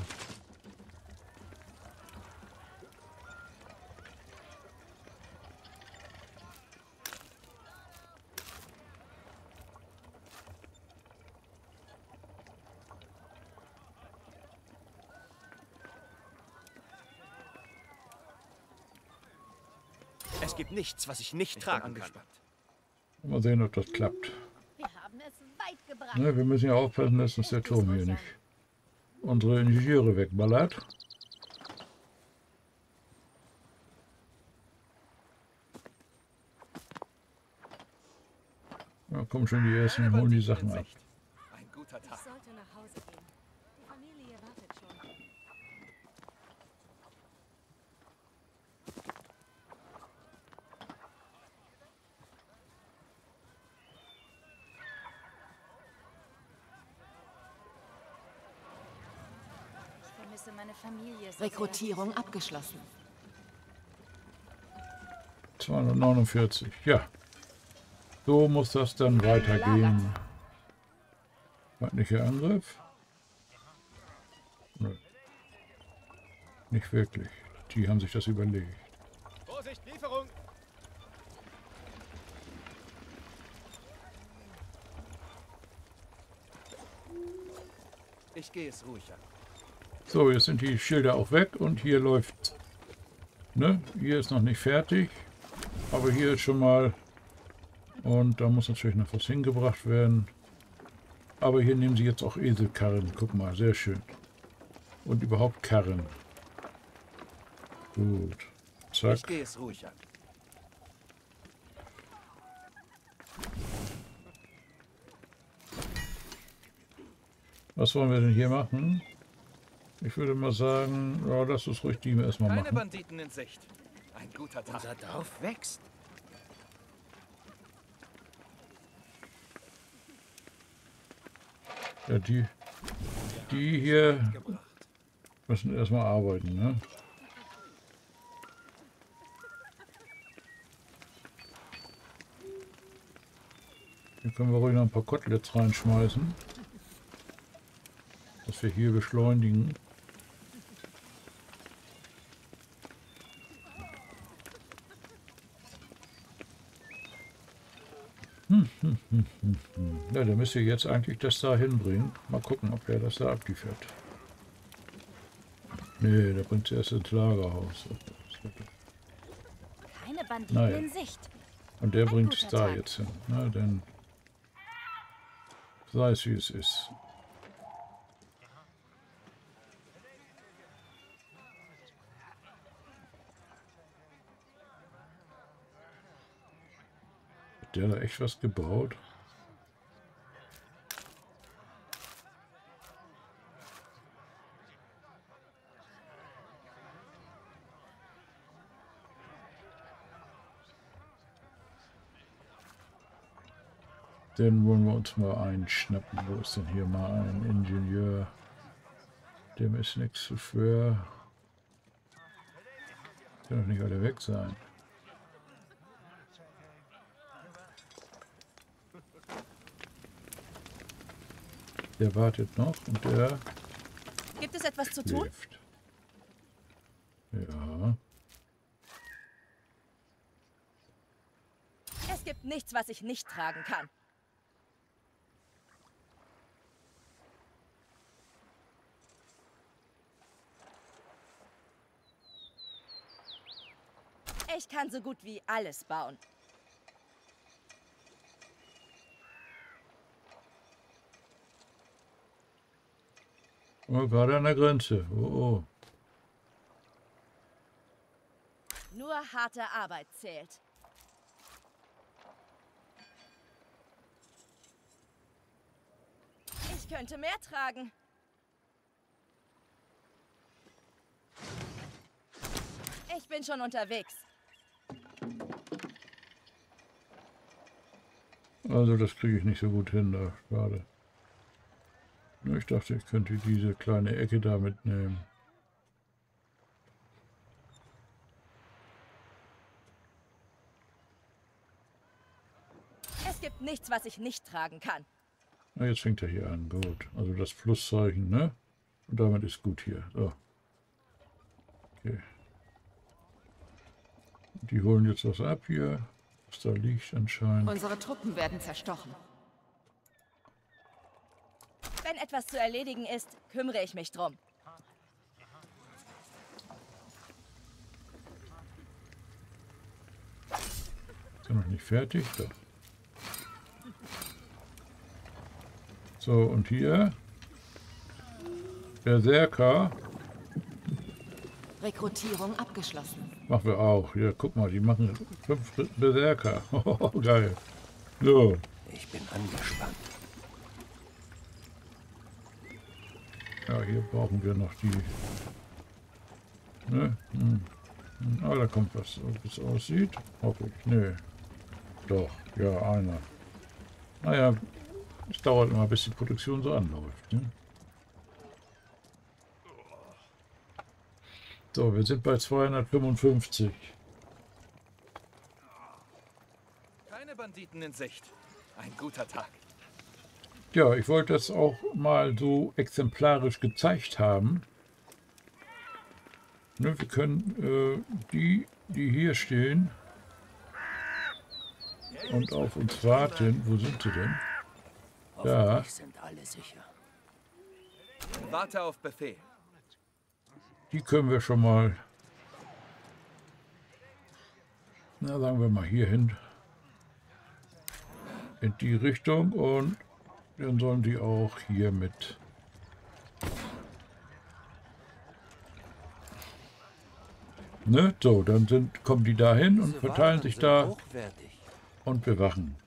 Es gibt nichts, was ich nicht tragen kann. Mal sehen, ob das klappt. Wir haben es weit gebracht. Ne, wir müssen ja aufpassen, dass uns der Turm hier nicht unsere Ingenieure wegballert. Da kommen schon die ersten und holen die Sachen ab. Ein guter Tag. Ich sollte nach Hause gehen. Die Familie wartet schon. Rekrutierung abgeschlossen. zweihundertneunundvierzig, ja. So muss das dann weitergehen. Feindlicher Angriff? Nö. Nicht wirklich. Die haben sich das überlegt. Vorsicht, Lieferung! Ich gehe es ruhig an. So, jetzt sind die Schilder auch weg und hier läuft, ne? Hier ist noch nicht fertig, aber hier ist schon mal, und da muss natürlich noch was hingebracht werden. Aber hier nehmen sie jetzt auch Eselkarren, guck mal, sehr schön. Und überhaupt Karren. Gut, zack. Ich gehe es ruhig an. Was wollen wir denn hier machen? Ich würde mal sagen, ja, lass uns ruhig die erstmal machen. Keine Banditen in Sicht. Ein guter Tag. Unser Dorf wächst. Ja, die, die hier müssen erstmal arbeiten, ne? Hier können wir ruhig noch ein paar Koteletts reinschmeißen. Dass wir hier beschleunigen. Ja, der müsste jetzt eigentlich das da hinbringen. Mal gucken, ob der das da abliefert. Nee, der bringt es erst ins Lagerhaus. Keine Banditen naja. In Sicht. Und der bringt es da Tag. Jetzt hin. Na, denn sei es wie es ist. Hat der da echt was gebaut? Dann wollen wir uns mal einschnappen. Wo ist denn hier mal ein Ingenieur? Dem ist nichts zu schwer. Kann doch nicht alle weg sein. Der wartet noch und der. Gibt es etwas schläft. Zu tun? Ja. Es gibt nichts, was ich nicht tragen kann. Ich kann so gut wie alles bauen. Oh, gerade an der Grenze. Oh, oh. Nur harte Arbeit zählt. Ich könnte mehr tragen. Ich bin schon unterwegs. Also das kriege ich nicht so gut hin, da schade. Ich dachte, ich könnte diese kleine Ecke da mitnehmen. Es gibt nichts, was ich nicht tragen kann. Na, jetzt fängt er hier an. Gut. Also das Flusszeichen, ne? Und damit ist gut hier. So. Okay. Die holen jetzt was ab hier, was da liegt anscheinend. Unsere Truppen werden zerstochen. Wenn etwas zu erledigen ist, kümmere ich mich drum. Ist ja noch nicht fertig. Doch. So, und hier Berserker. Rekrutierung abgeschlossen. Machen wir auch. Ja, guck mal, die machen fünf Berserker. Oh, geil. So. Ich bin angespannt. Ja, hier brauchen wir noch die. Ne? Hm. Ah, da kommt was, ob es aussieht. Hoffe ich. Ne. Doch, ja, einer. Naja, es dauert immer, bis die Produktion so anläuft. Ne? So, wir sind bei zweihundertfünfundfünfzig. Keine Banditen in Sicht. Ein guter Tag. Ja, ich wollte das auch mal so exemplarisch gezeigt haben. Ne, wir können äh, die, die hier stehen und auf uns warten. Wo sind sie denn? Da. Sind alle sicher. Warte auf Befehl. Die können wir schon mal, na sagen wir mal hier hin, in die Richtung, und dann sollen die auch hier mit. Ne? So, dann sind, kommen die da hin und verteilen sich da und bewachen.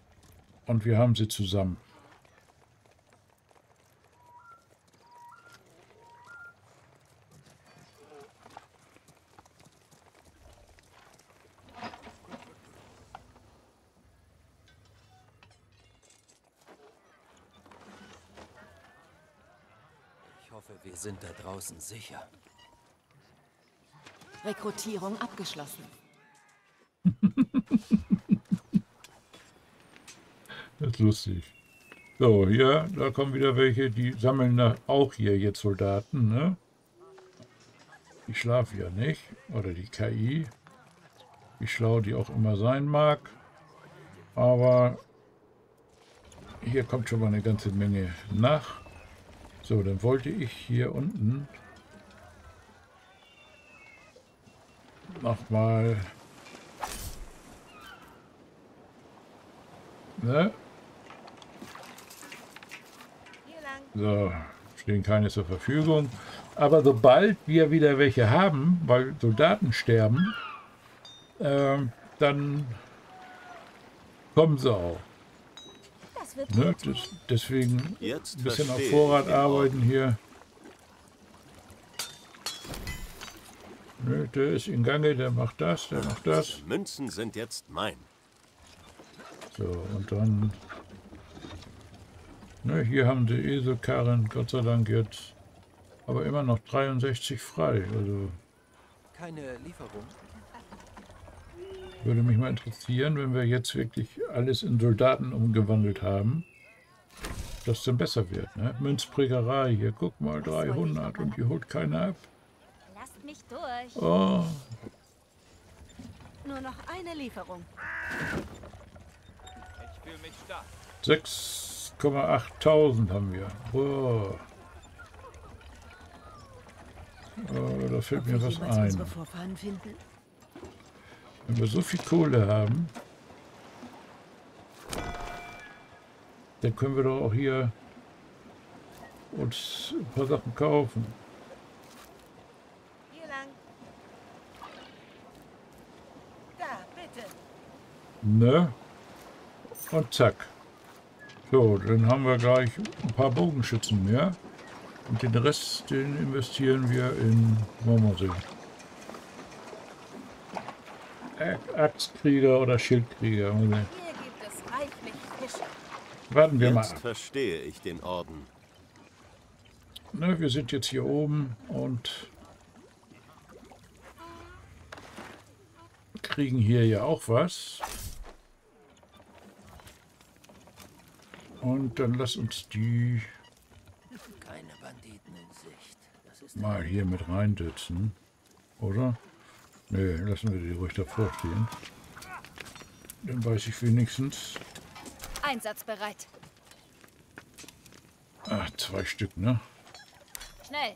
Und wir haben sie zusammen. Wir sind da draußen sicher. Rekrutierung abgeschlossen. Das ist lustig. So, hier, da kommen wieder welche, die sammeln nach, auch hier jetzt Soldaten, ne? Ich schlafe ja nicht. Oder die K I. Wie schlau die auch immer sein mag. Aber hier kommt schon mal eine ganze Menge nach. So, dann wollte ich hier unten nochmal, ne? So, stehen keine zur Verfügung. Aber sobald wir wieder welche haben, weil Soldaten sterben, äh, dann kommen sie auch. Ne, des, deswegen ein bisschen auf Vorrat arbeiten hier. Ne, der ist in Gange, der macht das, der macht das. Münzen sind jetzt mein. So, und dann. Ne, hier haben die Eselkarren, Gott sei Dank jetzt. Aber immer noch dreiundsechzig frei. Also. Keine Lieferung. Würde mich mal interessieren, wenn wir jetzt wirklich alles in Soldaten umgewandelt haben, dass es dann besser wird. Ne? Münzprägerei hier, guck mal, dreihundert und hier holt keiner ab. Lasst mich durch. Oh. Nur noch eine Lieferung. Ich fühle mich stark. sechs Komma achttausend haben wir. Oh. Oh, da fällt mir was ein. Wenn wir so viel Kohle haben, dann können wir doch auch hier uns ein paar Sachen kaufen. Hier lang. Ne? Und zack. So, dann haben wir gleich ein paar Bogenschützen mehr. Und den Rest, den investieren wir in... Wollen wir sehen. Axtkrieger oder Schildkrieger. Hier gibt es reichlich Fische. Warten wir mal. Jetzt verstehe ich den Orden. Ne, wir sind jetzt hier oben und kriegen hier ja auch was. Und dann lass uns die Keine Banditen in Sicht. Das ist mal hier mit reinsetzen, oder? Ne, lassen wir die ruhig davor stehen. Dann weiß ich wenigstens. Einsatzbereit. Ach, zwei Stück, ne? Schnell.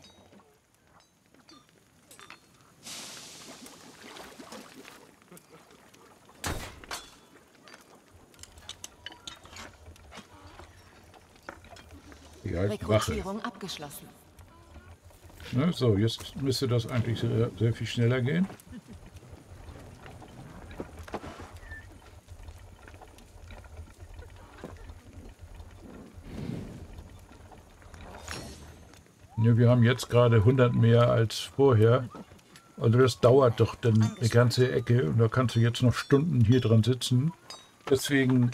Die Rekrutierung abgeschlossen. Ne, so, jetzt müsste das eigentlich sehr, sehr viel schneller gehen. Ne, wir haben jetzt gerade hundert mehr als vorher. Also das dauert doch dann eine ganze Ecke und da kannst du jetzt noch Stunden hier dran sitzen. Deswegen,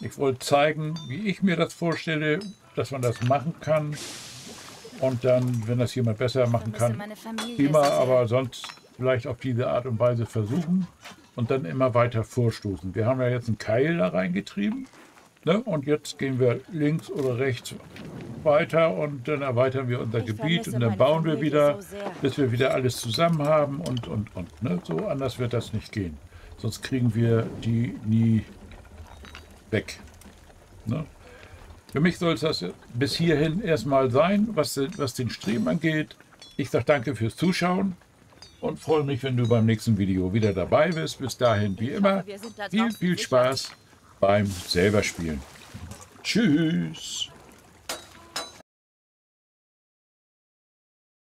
ich wollte zeigen, wie ich mir das vorstelle, dass man das machen kann und dann, wenn das jemand besser machen kann, immer, aber sonst vielleicht auf diese Art und Weise versuchen und dann immer weiter vorstoßen. Wir haben ja jetzt einen Keil da reingetrieben, ne? Und jetzt gehen wir links oder rechts weiter und dann erweitern wir unser Gebiet und dann bauen wir wieder, bis wir wieder alles zusammen haben und, und, und. Ne? So anders wird das nicht gehen, sonst kriegen wir die nie weg. Ne? Für mich soll es das bis hierhin erstmal sein, was, was den Stream angeht. Ich sage danke fürs Zuschauen und freue mich, wenn du beim nächsten Video wieder dabei bist. Bis dahin, wie immer, viel, viel Spaß beim selber Spielen. Tschüss!